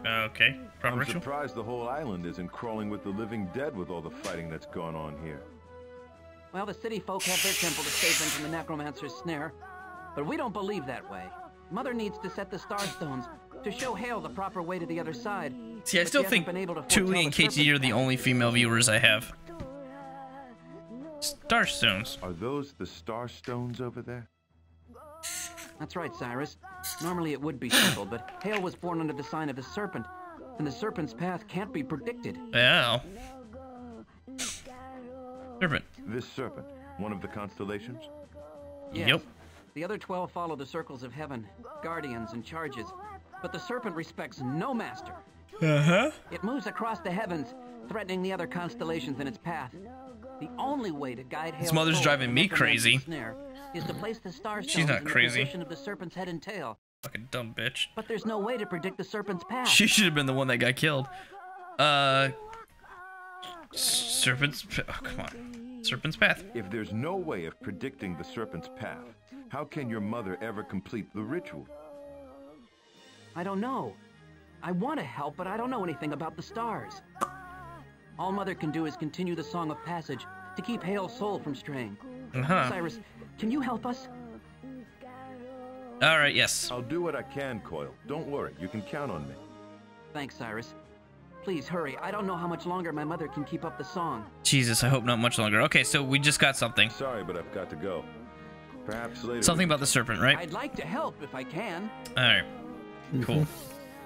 Okay, proper ritual. I'm surprised the whole island isn't crawling with the living dead with all the fighting that's gone on here. Well, the city folk have their temple to save them from the necromancer's snare, but we don't believe that way. Mother needs to set the Starstones to show Hale the proper way to the other side. See, I still think Tuli and KT are the only female viewers I have. Starstones. Are those the Starstones over there? That's right, Cyrus. Normally it would be simple, but Hale was born under the sign of the serpent, and the serpent's path can't be predicted. Wow. Serpent. This serpent, one of the constellations? Yes. Yep. The other 12 follow the circles of heaven, guardians and charges, but the serpent respects no master. Uh-huh. It moves across the heavens, threatening the other constellations in its path. The only way to guide Hale's mother's driving me crazy. Snare is to place the Starstones She's not in crazy. The position of the serpent's head and tail. Fucking dumb bitch. But there's no way to predict the serpent's path. She should have been the one that got killed. Serpent's oh, come on. Serpent's path. If there's no way of predicting the serpent's path, how can your mother ever complete the ritual? I don't know. I want to help, but I don't know anything about the stars. All Mother can do is continue the Song of Passage to keep Hale's soul from straying. Uh-huh. Cyrus, can you help us? All right, yes. I'll do what I can, Coyle. Don't worry, you can count on me. Thanks, Cyrus. Please hurry. I don't know how much longer my mother can keep up the song. Jesus, I hope not much longer. Okay, so we just got something. Sorry, but I've got to go. Perhaps later. Something about the serpent, right? I'd like to help if I can. All right. Cool.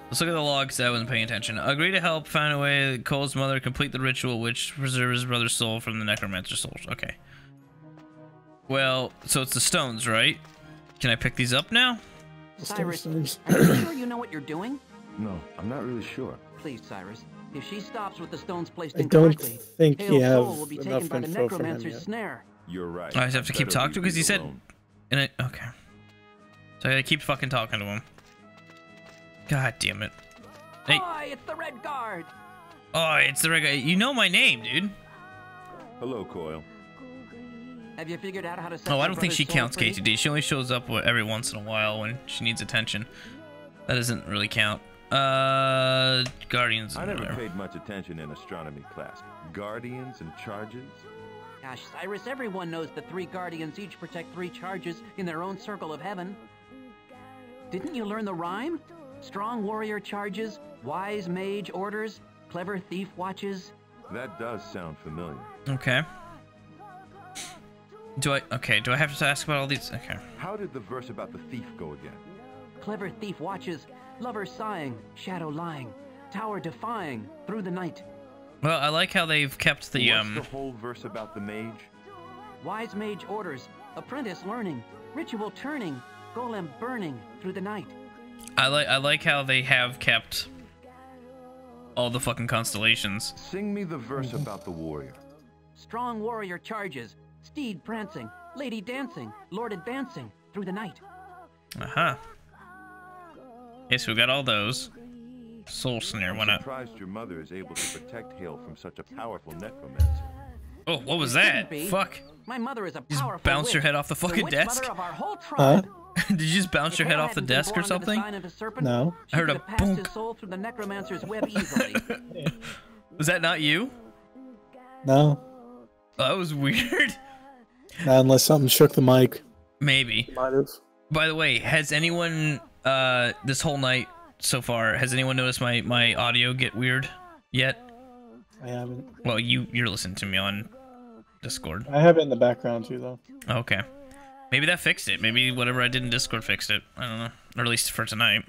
Let's look at the log because I wasn't paying attention. Agree to help find a way that Cole's mother complete the ritual which preserves his brother's soul from the necromancer's soul. Okay. Well, so it's the stones, right? Can I pick these up now? Cyrus, are you sure you know what you're doing? No, I'm not really sure. Please, Cyrus. If she stops with the stones placed incorrectly, I don't think you have will be enough taken info by the necromancer's from him snare. You're right. I just have to keep talking to him because he said... And I, okay. So I gotta keep fucking talking to him. God damn it. Hey. Oi, it's the Redguard. Oh, it's the Redguard. You know my name, dude. Hello, Coyle. Have you figured out how to set Oh, I don't think she counts free? KTD. She only shows up every once in a while when she needs attention. That doesn't really count. Guardians. I never paid much attention in astronomy class. Guardians and charges? Gosh, Cyrus, everyone knows the three guardians each protect three charges in their own circle of heaven. Didn't you learn the rhyme? Strong warrior charges, wise mage orders, clever thief watches. That does sound familiar. Okay. Do I have to ask about all these? Okay. How did the verse about the thief go again? Clever thief watches, lover sighing, shadow lying, tower defying through the night. Well, I like how they've kept the What's the whole verse about the mage? Wise mage orders, apprentice learning, ritual turning, golem burning through the night. I like how they have kept all the fucking constellations. Sing me the verse about the warrior. Strong warrior charges, steed prancing, lady dancing, lord advancing through the night. Uh-huh. Yes, we got all those. Soul snare, why not? I'm surprised your mother is able to protect Hale from such a powerful necromancer. Oh, what was that? Fuck. My mother is a powerful witch. Just bounce your head off the fucking desk. Of our whole tribe. Huh? Did you just bounce your head off the desk or something? No. I heard a boonk. Was that not you? No. Oh, that was weird. Not unless something shook the mic. Maybe. By the way, has anyone, this whole night so far, has anyone noticed my audio get weird yet? I haven't. Well, you're listening to me on Discord. I have it in the background too, though. Okay. Maybe that fixed it. Maybe whatever I did in Discord fixed it. I don't know. Or at least for tonight.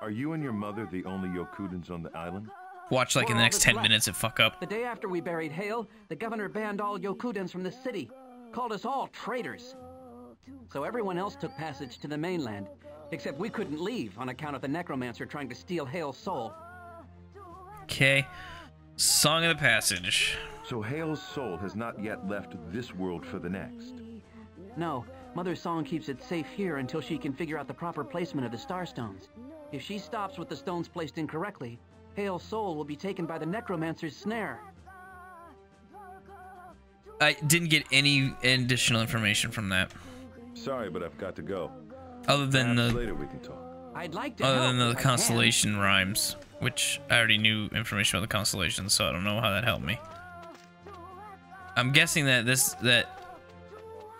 Are you and your mother the only Yokudans on the island? Watch like in the next 10 minutes it fuck up. The day after we buried Hale, the governor banned all Yokudans from the city. Called us all traitors. So everyone else took passage to the mainland. Except we couldn't leave on account of the necromancer trying to steal Hale's soul. Okay. Song of the Passage. So Hale's soul has not yet left this world for the next. No, Mother's song keeps it safe here until she can figure out the proper placement of the Starstones. If she stops with the stones placed incorrectly, Hale's soul will be taken by the necromancer's snare. I didn't get any additional information from that. Sorry, but I've got to go. Other than the... Later we can talk. I'd like to other than the constellation rhymes, which I already knew information about the constellations, so I don't know how that helped me. I'm guessing that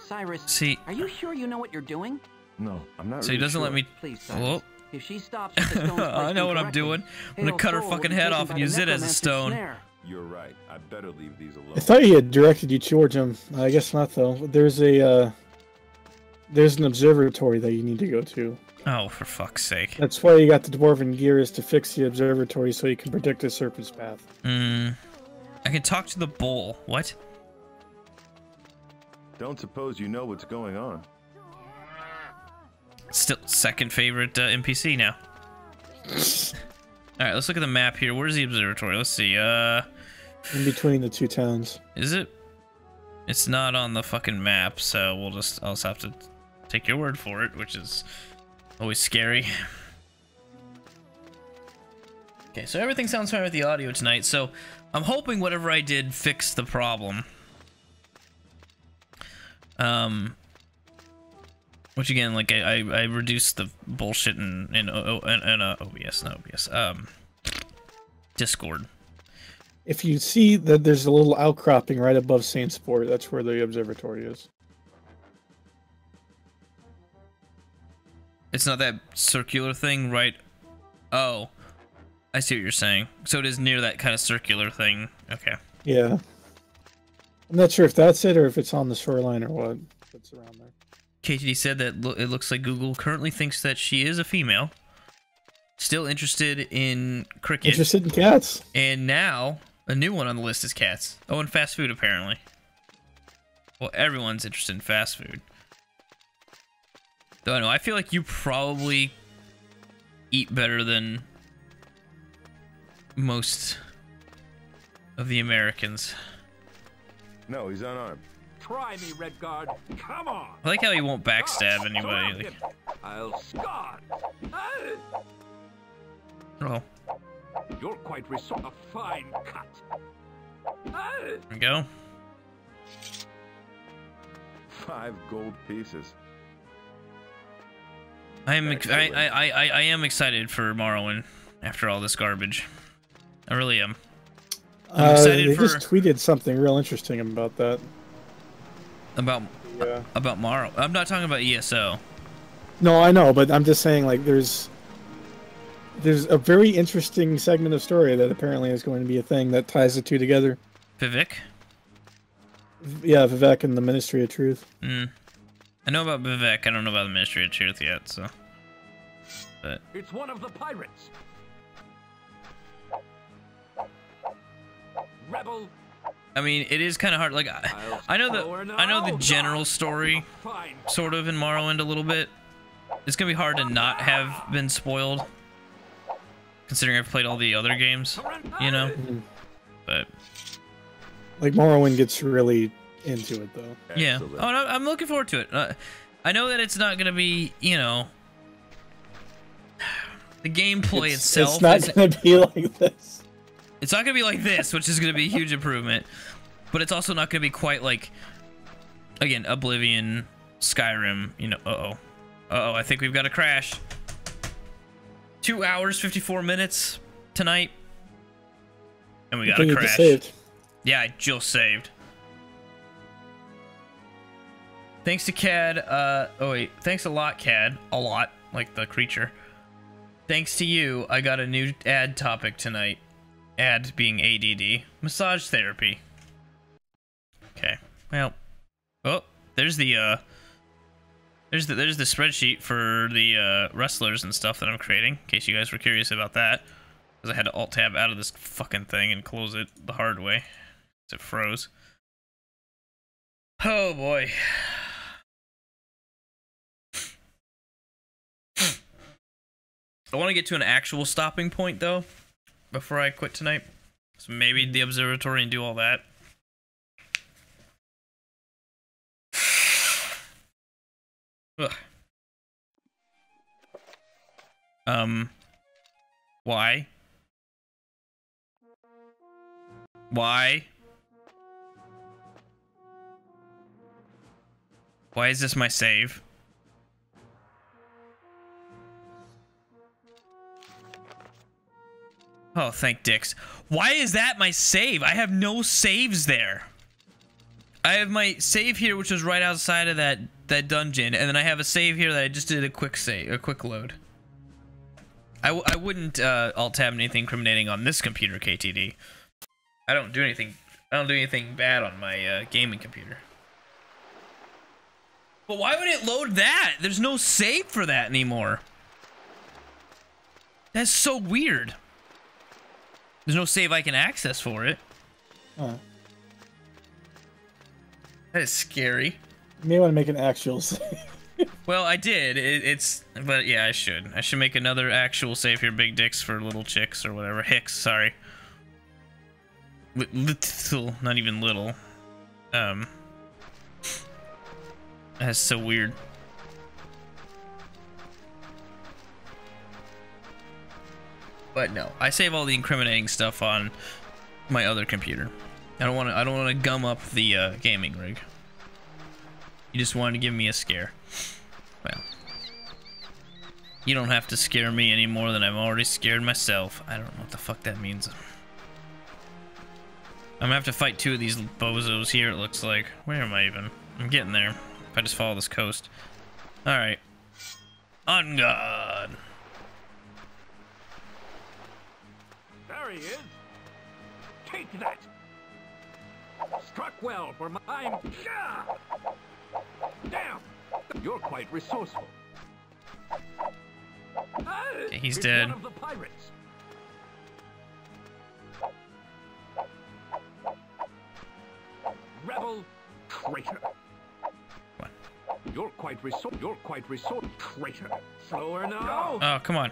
Cyrus, see, are you sure you know what you're doing? No, I'm not. So he doesn't let me. Please, Cyrus, if she stops with the stone's I know what I'm doing. I'm gonna cut her fucking head off and use it as a stone. You're right. I better leave these alone. I thought he had directed you towards him. I guess not though. There's a there's an observatory that you need to go to. Oh, for fuck's sake! That's why you got the dwarven gear, is to fix the observatory so you can predict the serpent's path. I can talk to the bull. What? Don't suppose you know what's going on? Still second favorite NPC now. All right, let's look at the map here. Where's the observatory? Let's see. In between the two towns. Is it? It's not on the fucking map, so we'll just. I'll just have to take your word for it, which is always scary. Okay, so everything sounds fine with the audio tonight. So I'm hoping whatever I did fixed the problem. Which again, like I reduced the bullshit in OBS, not OBS, Discord. If you see that there's a little outcropping right above Saintsport, that's where the observatory is. It's not that circular thing, right? Oh, I see what you're saying. So it is near that kind of circular thing. Okay. Yeah. I'm not sure if that's it or if it's on the shoreline or what. It's around there. KTD said that it looks like Google currently thinks that she is a female, still interested in cricket, interested in cats, and now a new one on the list is cats. Oh, and fast food apparently. Well, everyone's interested in fast food. Though I know, I feel like you probably eat better than most of the Americans. No, he's unarmed. Try me, Redguard. Come on. I like how he won't backstab anybody. Like, I'll scar. Oh. You're quite a fine cut. There we go. 5 gold pieces. I am excited for Morrowind after all this garbage. I really am. I'm excited they just tweeted something real interesting about that. About Morrow. I'm not talking about ESO. No, I know, but I'm just saying, like, there's a very interesting segment of story that apparently is going to be a thing that ties the two together. Vivec? Yeah, Vivec and the Ministry of Truth. I know about Vivec. I don't know about the Ministry of Truth yet, so. But it's one of the pirates. Rebel. I mean, it is kind of hard. Like, I know the general story, sort of, in Morrowind a little bit. It's gonna be hard to not have been spoiled, considering I've played all the other games. You know, but like Morrowind gets really into it, though. Yeah. Absolutely. Oh, no, I'm looking forward to it. I know that it's not gonna be, you know, the gameplay itself. It's not gonna be like this. It's not going to be like this, which is going to be a huge improvement, but it's also not going to be quite like, again, Oblivion, Skyrim, you know, uh-oh, I think we've got a crash. 2 hours, 54 minutes tonight, and we got a crash. Yeah, I just saved. Thanks to Cad, oh wait, thanks a lot, Cad, a lot, like the creature. Thanks to you, I got a new ad topic tonight. Ad being ADD. Massage therapy. Okay. Well. Oh, there's the spreadsheet for the wrestlers and stuff that I'm creating, in case you guys were curious about that. Because I had to alt tab out of this fucking thing and close it the hard way. So it froze. Oh boy. I want to get to an actual stopping point though, before I quit tonight. So maybe the observatory and do all that. Ugh. Why? Why? Why is this my save? Oh, thank dicks. Why is that my save? I have no saves there. I have my save here, which is right outside of that dungeon, and then I have a save here that I just did a quick load. I wouldn't alt-tab anything incriminating on this computer, KTD. I don't do anything bad on my gaming computer. But why would it load that? There's no save for that anymore. That's so weird. There's no save I can access for it. Huh. That is scary. You may want to make an actual save. Well, I did. But yeah, I should. I should make another actual save here, big dicks for little chicks or whatever. Hicks, sorry. Little, not even little. That's so weird. But no, I save all the incriminating stuff on my other computer. I don't want to gum up the gaming rig. You just wanted to give me a scare. Well, you don't have to scare me any more than I'm already scared myself. I don't know what the fuck that means. I'm gonna have to fight two of these bozos here, it looks like. Where am I even? I'm getting there. If I just follow this coast. Alright. On God. There he is. Take that. Struck well for my... Damn! You're quite resourceful. Okay, he's dead. One of the pirates. Rebel traitor. What? You're quite resourceful. Traitor. Slower now. Oh, come on.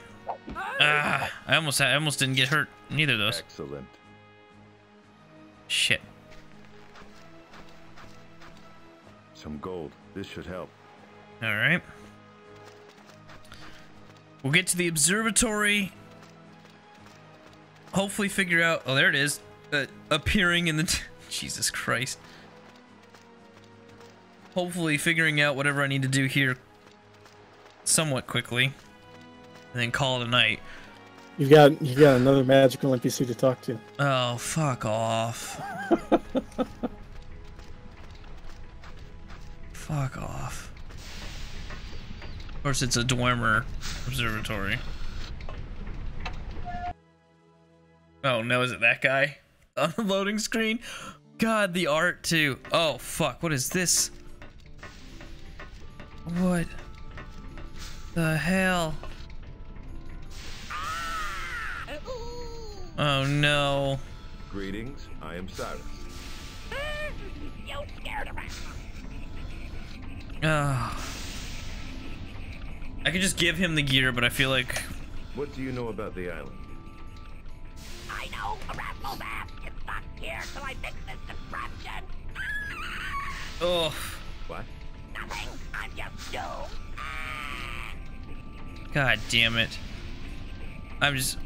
Ah, I almost didn't get hurt. Neither of those. Excellent. Shit. Some gold. This should help. All right. We'll get to the observatory. Hopefully figure out... Oh, there it is. Appearing in the... Jesus Christ. Hopefully figuring out whatever I need to do here somewhat quickly. And then call it a night. You've got another magical NPC to talk to. Oh, fuck off. Fuck off. Of course, it's a Dwemer observatory. Oh no, is it that guy on the loading screen? God, the art too. Oh fuck, what is this? What the hell? Oh no. Greetings, I am Cyrus. I could just give him the gear, but I feel like... What do you know about the island? I know Erasmus ass is stuck here till I fix this disruption. Oh. What? Nothing. I'm just doomed. God damn it. I'm just...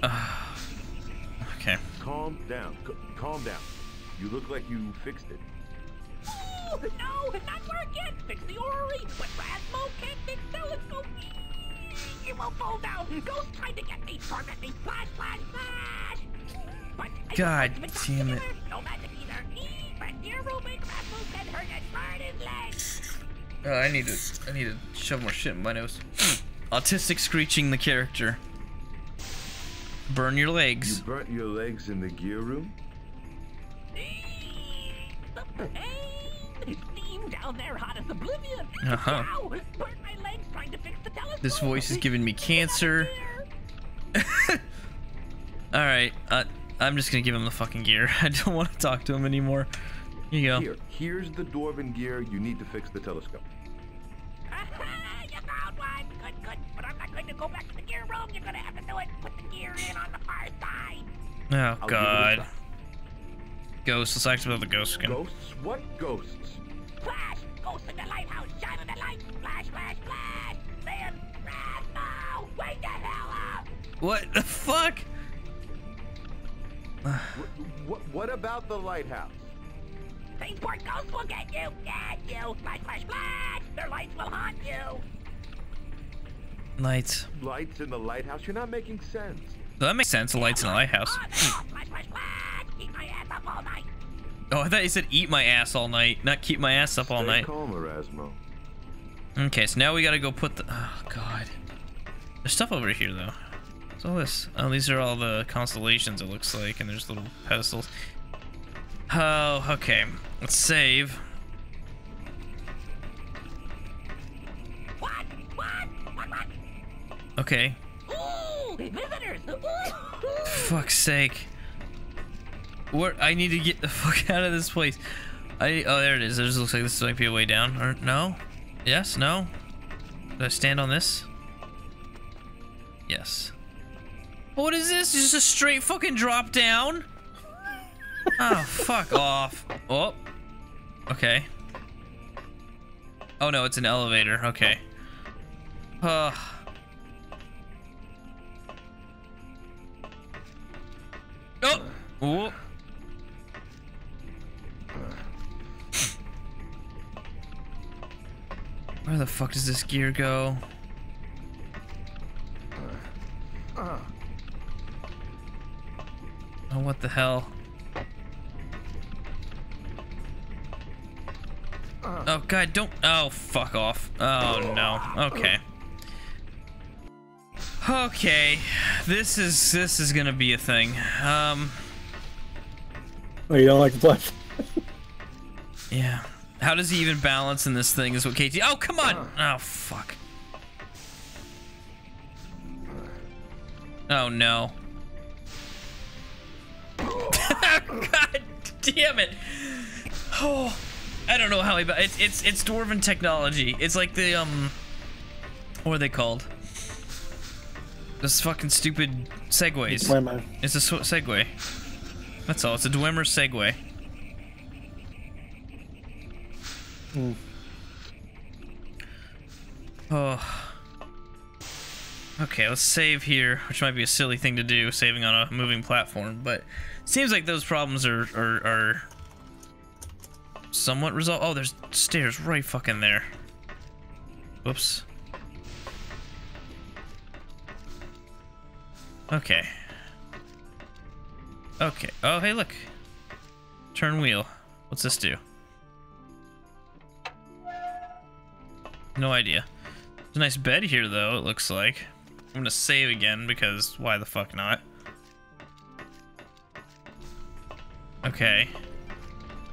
Okay. Calm down. Calm down. You look like you fixed it. No, it's not working! Fix the orrery! But Rasmo can't fix telescope! It won't fall down! Ghost tried to get me! Torment me! Flash, flash, flash! But God damn it! No magic either! But dear roommate Rasmo can hurt as hard as legs! I need to shove more shit in my nose. Autistic screeching the character. Burn your legs. You burnt your legs in the gear room? The steam down there hot as oblivion. Wow. Burnt my legs trying to fix the telescope. This voice is giving me cancer. Alright, I'm just gonna give him the fucking gear. I don't want to talk to him anymore. Here you go. Here's the Dwarven gear you need to fix the telescope. You found one. Good, good. But I'm not going to go back to the gear room. You're gonna have to do it. Put the gear in on the far side. Oh God. Ghosts, let's act about the ghost skin. Ghosts? What ghosts? Flash! Ghost in the lighthouse! Shine in the light! Flash, flash, flash! Man, Rasmo! Wake the hell up! What the fuck? What about the lighthouse? Saintsport ghosts will get you! Get you! Flash, flash, flash! Their lights will haunt you! Lights. Lights in the lighthouse? You're not making sense. So that makes sense, the light's in the lighthouse. Oh, I thought you said eat my ass all night, not keep my ass up all night. Okay, so now we gotta go put the... Oh, God. There's stuff over here, though. What's all this? Oh, these are all the constellations, it looks like, and there's little pedestals. Oh, okay. Let's save. Okay. Fuck's sake. What? I need to get the fuck out of this place. Oh, there it is. It just looks like this might be a way down. Or no? Yes? No? Did I stand on this? Yes. What is this? Just a straight fucking drop down? Oh, fuck off. Oh. Okay. Oh no, it's an elevator. Okay. Oh. Whoa. Where the fuck does this gear go? Oh, what the hell? Oh, God, don't. Oh, fuck off. Oh, no. Okay. Okay. This is gonna be a thing. Oh, you don't like the platform? Yeah. How does he even balance in this thing is what KT. Oh, come on. Oh, fuck. Oh, no. God damn it. Oh. I don't know how he, it's dwarven technology. It's like the what are they called? This fucking stupid segways. Dwemer. It's a segway. That's all. It's a Dwemer segway. Mm. Oh. Okay, let's save here, which might be a silly thing to do, saving on a moving platform, but it seems like those problems are somewhat resolved. Oh, there's stairs right fucking there. Whoops. Okay. Okay. Oh, hey, look. Turn wheel. What's this do? No idea. There's a nice bed here, though, it looks like. I'm gonna save again, because why the fuck not? Okay.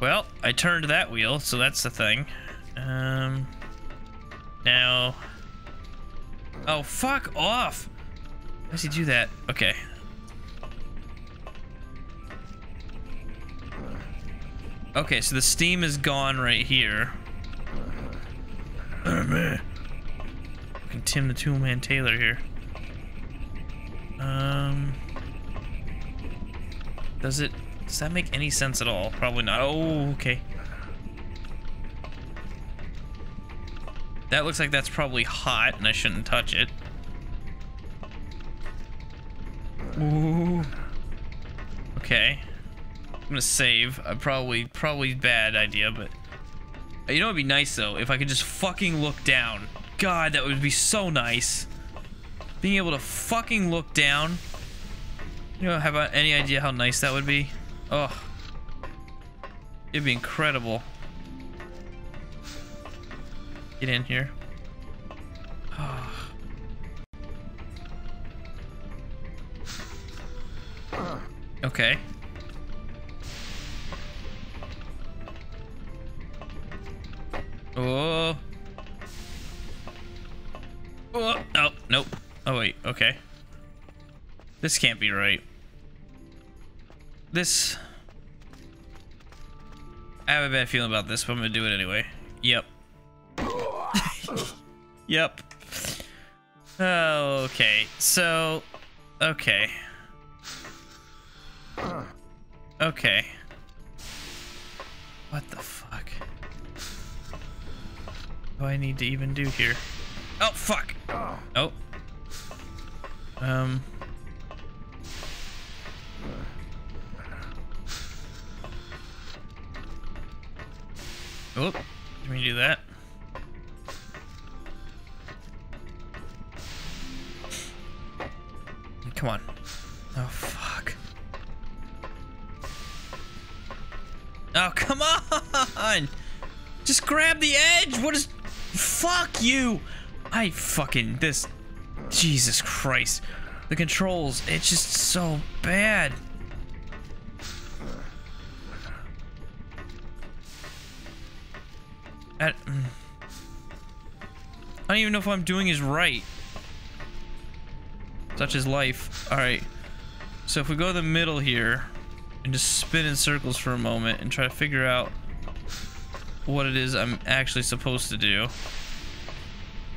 Well, I turned that wheel, so that's the thing. Now... Oh, fuck off! Why does he do that? Okay. Okay, so the steam is gone right here. Oh, man. Fucking Tim the Toolman Taylor here. Does it... Does that make any sense at all? Probably not. Oh, okay. That looks like that's probably hot and I shouldn't touch it. Ooh. Okay. I'm gonna save. Probably bad idea, but... You know what'd be nice, though? If I could just fucking look down. God, that would be so nice. Being able to fucking look down. You know, have any idea how nice that would be? Oh, it'd be incredible. Get in here. Oh. Okay. Oh. Oh, oh, nope. Oh, wait, okay. This can't be right. This... I have a bad feeling about this, but I'm gonna do it anyway. Yep. Yep. Okay, so... Okay. Okay. What the fuck? What do I need to even do here? Oh, fuck! Oh. Oh, can we do that? Come on. Oh, come on! Just grab the edge! What is... Fuck you! I fucking... This... Jesus Christ. The controls, it's just so bad. I don't even know if what I'm doing is right. Such is life. Alright. So if we go to the middle here and just spin in circles for a moment and try to figure out what it is I'm actually supposed to do.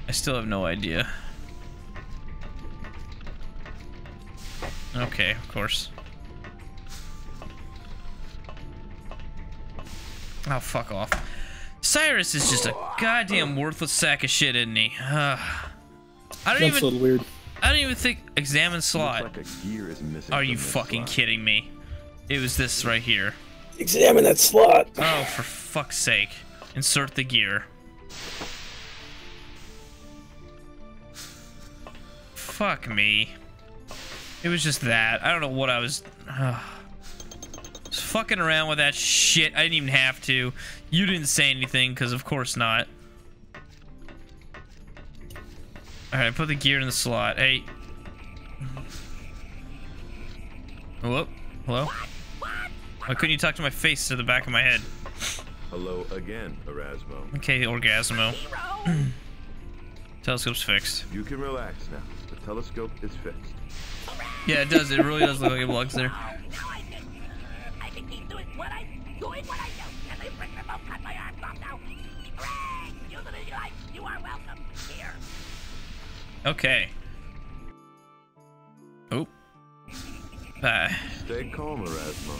I still have no idea. Okay, of course. Oh, fuck off. Cyrus is just a goddamn worthless sack of shit, isn't he? That's a little weird. I don't even think... Examine slot. Like a gear is missing. Are you fucking kidding me? It was this right here. Examine that slot. Oh, for fuck's sake. Insert the gear. Fuck me. It was just that. I don't know what I was... Just fucking around with that shit. I didn't even have to. You didn't say anything, because of course not. Alright, put the gear in the slot. Hey. Whoop. Hello? Why couldn't you talk to my face to the back of my head? Hello again, Erasmo. Okay, Orgasmo. Telescope's fixed. You can relax now. The telescope is fixed. Yeah, it does. It really does look like it belongs there. Okay. Oh. Stay calm, Erasmo.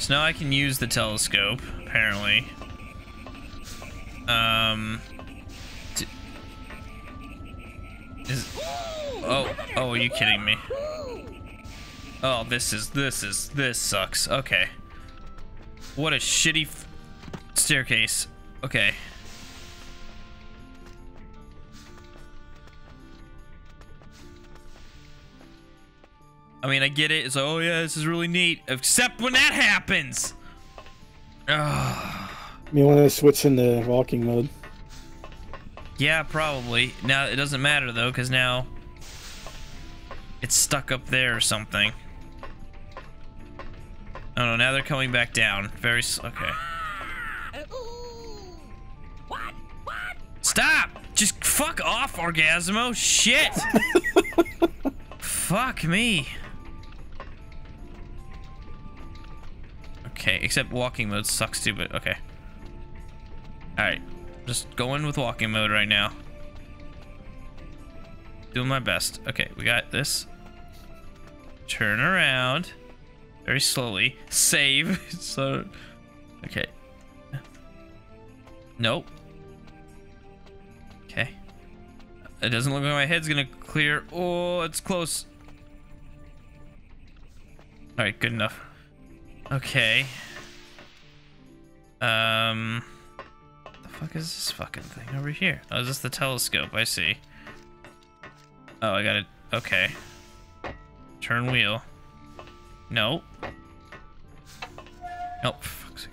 So now I can use the telescope, apparently. Oh, are you kidding me? Oh, this sucks. Okay. What a shitty staircase. Okay. I mean, I get it. It's like, oh yeah, this is really neat. Except when that happens. Ugh. You want to switch into walking mode? Yeah, probably. Now it doesn't matter though, because now it's stuck up there or something. Oh no, now they're coming back down. Very okay. Stop! Just fuck off, Orgasmo! Shit! Fuck me! Okay, except walking mode sucks too, but okay. Alright. Just going with walking mode right now. Doing my best. Okay, we got this. Turn around. Very slowly. Save. So, okay. Nope. Okay. It doesn't look like my head's gonna clear. Oh, it's close. Alright, good enough. Okay. What the fuck is this fucking thing over here? Oh, is this the telescope? I see. Oh, I got it. Okay. Turn wheel. No. Nope. Fuck's sake.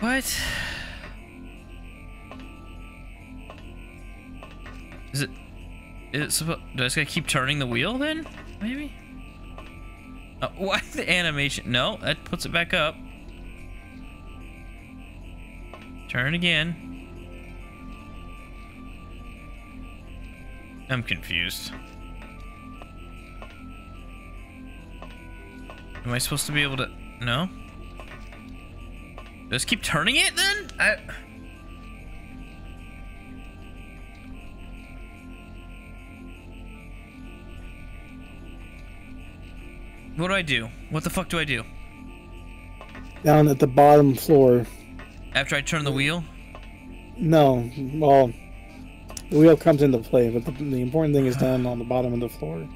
What? Is it supposed... Do I just gotta keep turning the wheel then? Maybe? Why the animation? No, that puts it back up. Turn again. I'm confused. Am I supposed to be able to... No? Just keep turning it then? What do I do? What the fuck do I do? Down at the bottom floor. After I turn the wheel? No. Well, the wheel comes into play, but the important thing is down on the bottom of the floor.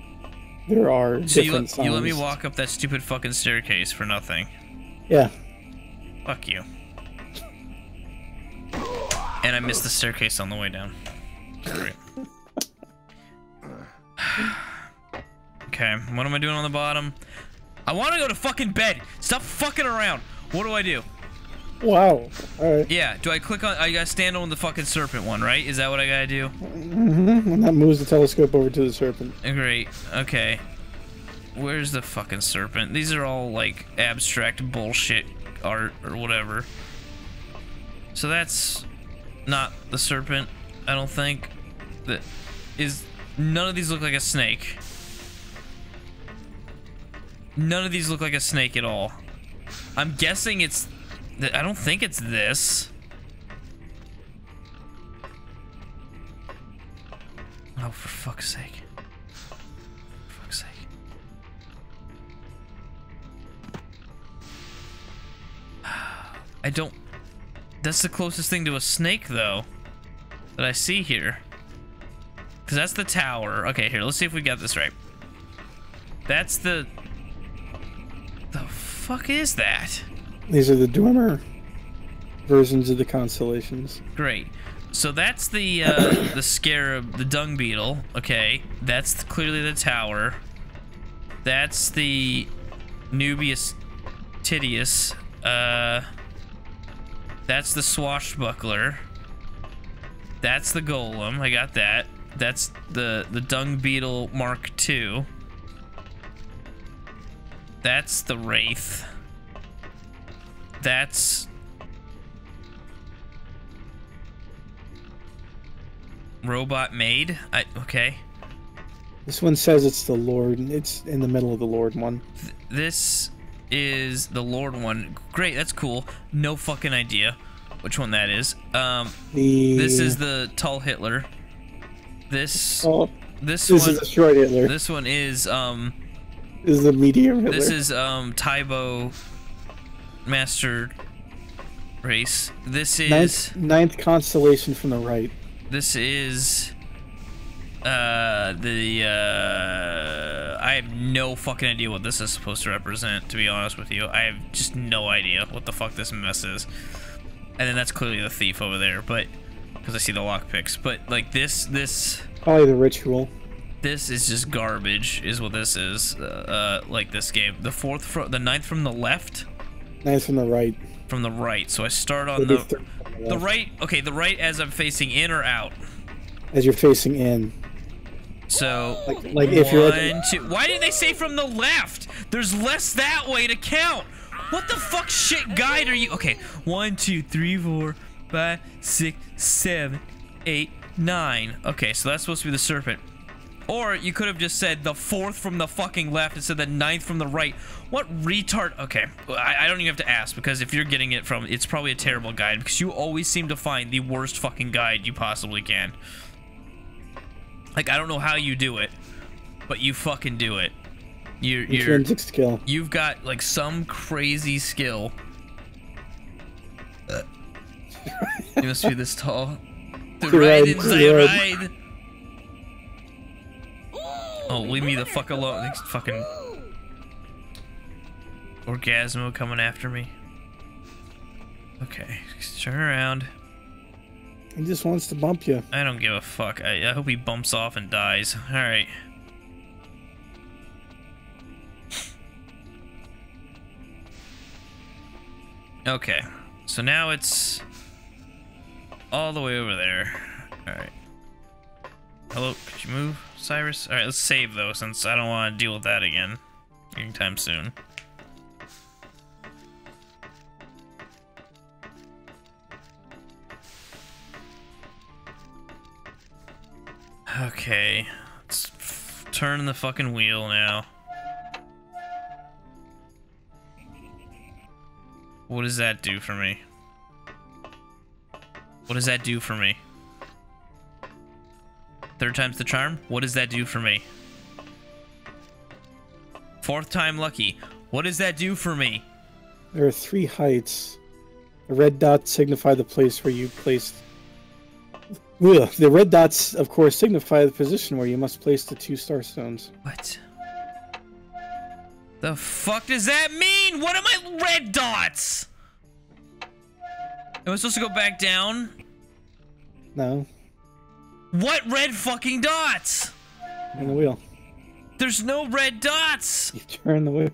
There are different signs. So you let me walk up that stupid fucking staircase for nothing? Yeah. Fuck you. And I missed the staircase on the way down. Great. Okay, what am I doing on the bottom? I want to go to fucking bed. Stop fucking around. What do I do? Wow. All right. Yeah, do I click on... I gotta stand on the fucking serpent one, right? Is that what I gotta do? Mm-hmm. And that moves the telescope over to the serpent. Great. Okay. Where's the fucking serpent? These are all, like, abstract bullshit art or whatever. So that's not the serpent, I don't think. That is... None of these look like a snake. None of these look like a snake at all. I'm guessing it's... I don't think it's this. Oh, for fuck's sake. For fuck's sake. I don't... That's the closest thing to a snake, though, that I see here. Because that's the tower. Okay, here, let's see if we got this right. That's the... The fuck is that? These are the Dwemer versions of the constellations. Great. So that's the the scarab, the dung beetle. Okay, that's clearly the tower. That's the Nubius Titius. That's the swashbuckler. That's the golem. I got that. That's the dung beetle Mark II. That's the wraith. That's robot maid. Okay. This one says it's the Lord. It's in the middle of the Lord one. This is the Lord one. Great, that's cool. No fucking idea which one that is. This is the tall Hitler. This one is the short Hitler. This one is the medium Hitler. This is Tybo. Master race. This is ninth constellation from the right. This is I have no fucking idea what this is supposed to represent, to be honest with you. I have just no idea what the fuck this mess is. And then that's clearly the thief over there, but because I see the lockpicks. But like this probably the ritual. This is just garbage is what this is. Like this game. The ninth from the left. Nice from the right. From the right. So I start on the right. Okay, the right as I'm facing in or out? As you're facing in. So like if you're one, two. Why did they say from the left? There's less that way to count. What the fuck shit guide are you? Okay, 1, 2, 3, 4, 5, 6, 7, 8, 9. Okay, so that's supposed to be the serpent. Or you could have just said the 4th from the fucking left instead of the 9th from the right. What retard? Okay, I don't even have to ask, because if you're getting it from, it's probably a terrible guide, because you always seem to find the worst fucking guide you possibly can. Like, I don't know how you do it, but you fucking do it. Intrinsic skill. You've got like some crazy skill. You must be this tall. The right inside right. Oh, leave me the fuck alone. This fucking Orgasmo coming after me. Okay, turn around. He just wants to bump you. I don't give a fuck. I hope he bumps off and dies. Alright. Okay, so now it's all the way over there. Alright. Hello, could you move, Cyrus? Alright, let's save though, since I don't want to deal with that again anytime soon. Okay, let's turn the fucking wheel now. What does that do for me? What does that do for me? Third time's the charm. What does that do for me? Fourth time lucky. What does that do for me? There are 3 heights. The red dots signify the place where you placed... Ugh. The red dots, of course, signify the position where you must place the 2 star stones. What? The fuck does that mean? What are my red dots? Am I supposed to go back down? No. What red fucking dots? On the wheel. There's no red dots. You turn the wheel.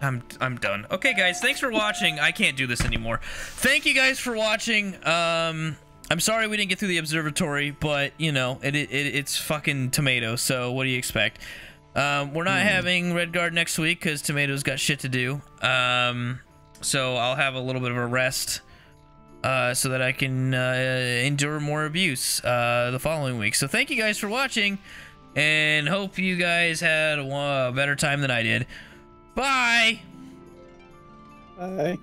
I'm done. Okay, guys, thanks for watching. I can't do this anymore. Thank you guys for watching. I'm sorry we didn't get through the observatory, but you know it's fucking Tomato. So what do you expect? We're not having Redguard next week because Tomato's got shit to do. So I'll have a little bit of a rest, so that I can endure more abuse the following week. So thank you guys for watching, and hope you guys had a better time than I did. Bye. Bye.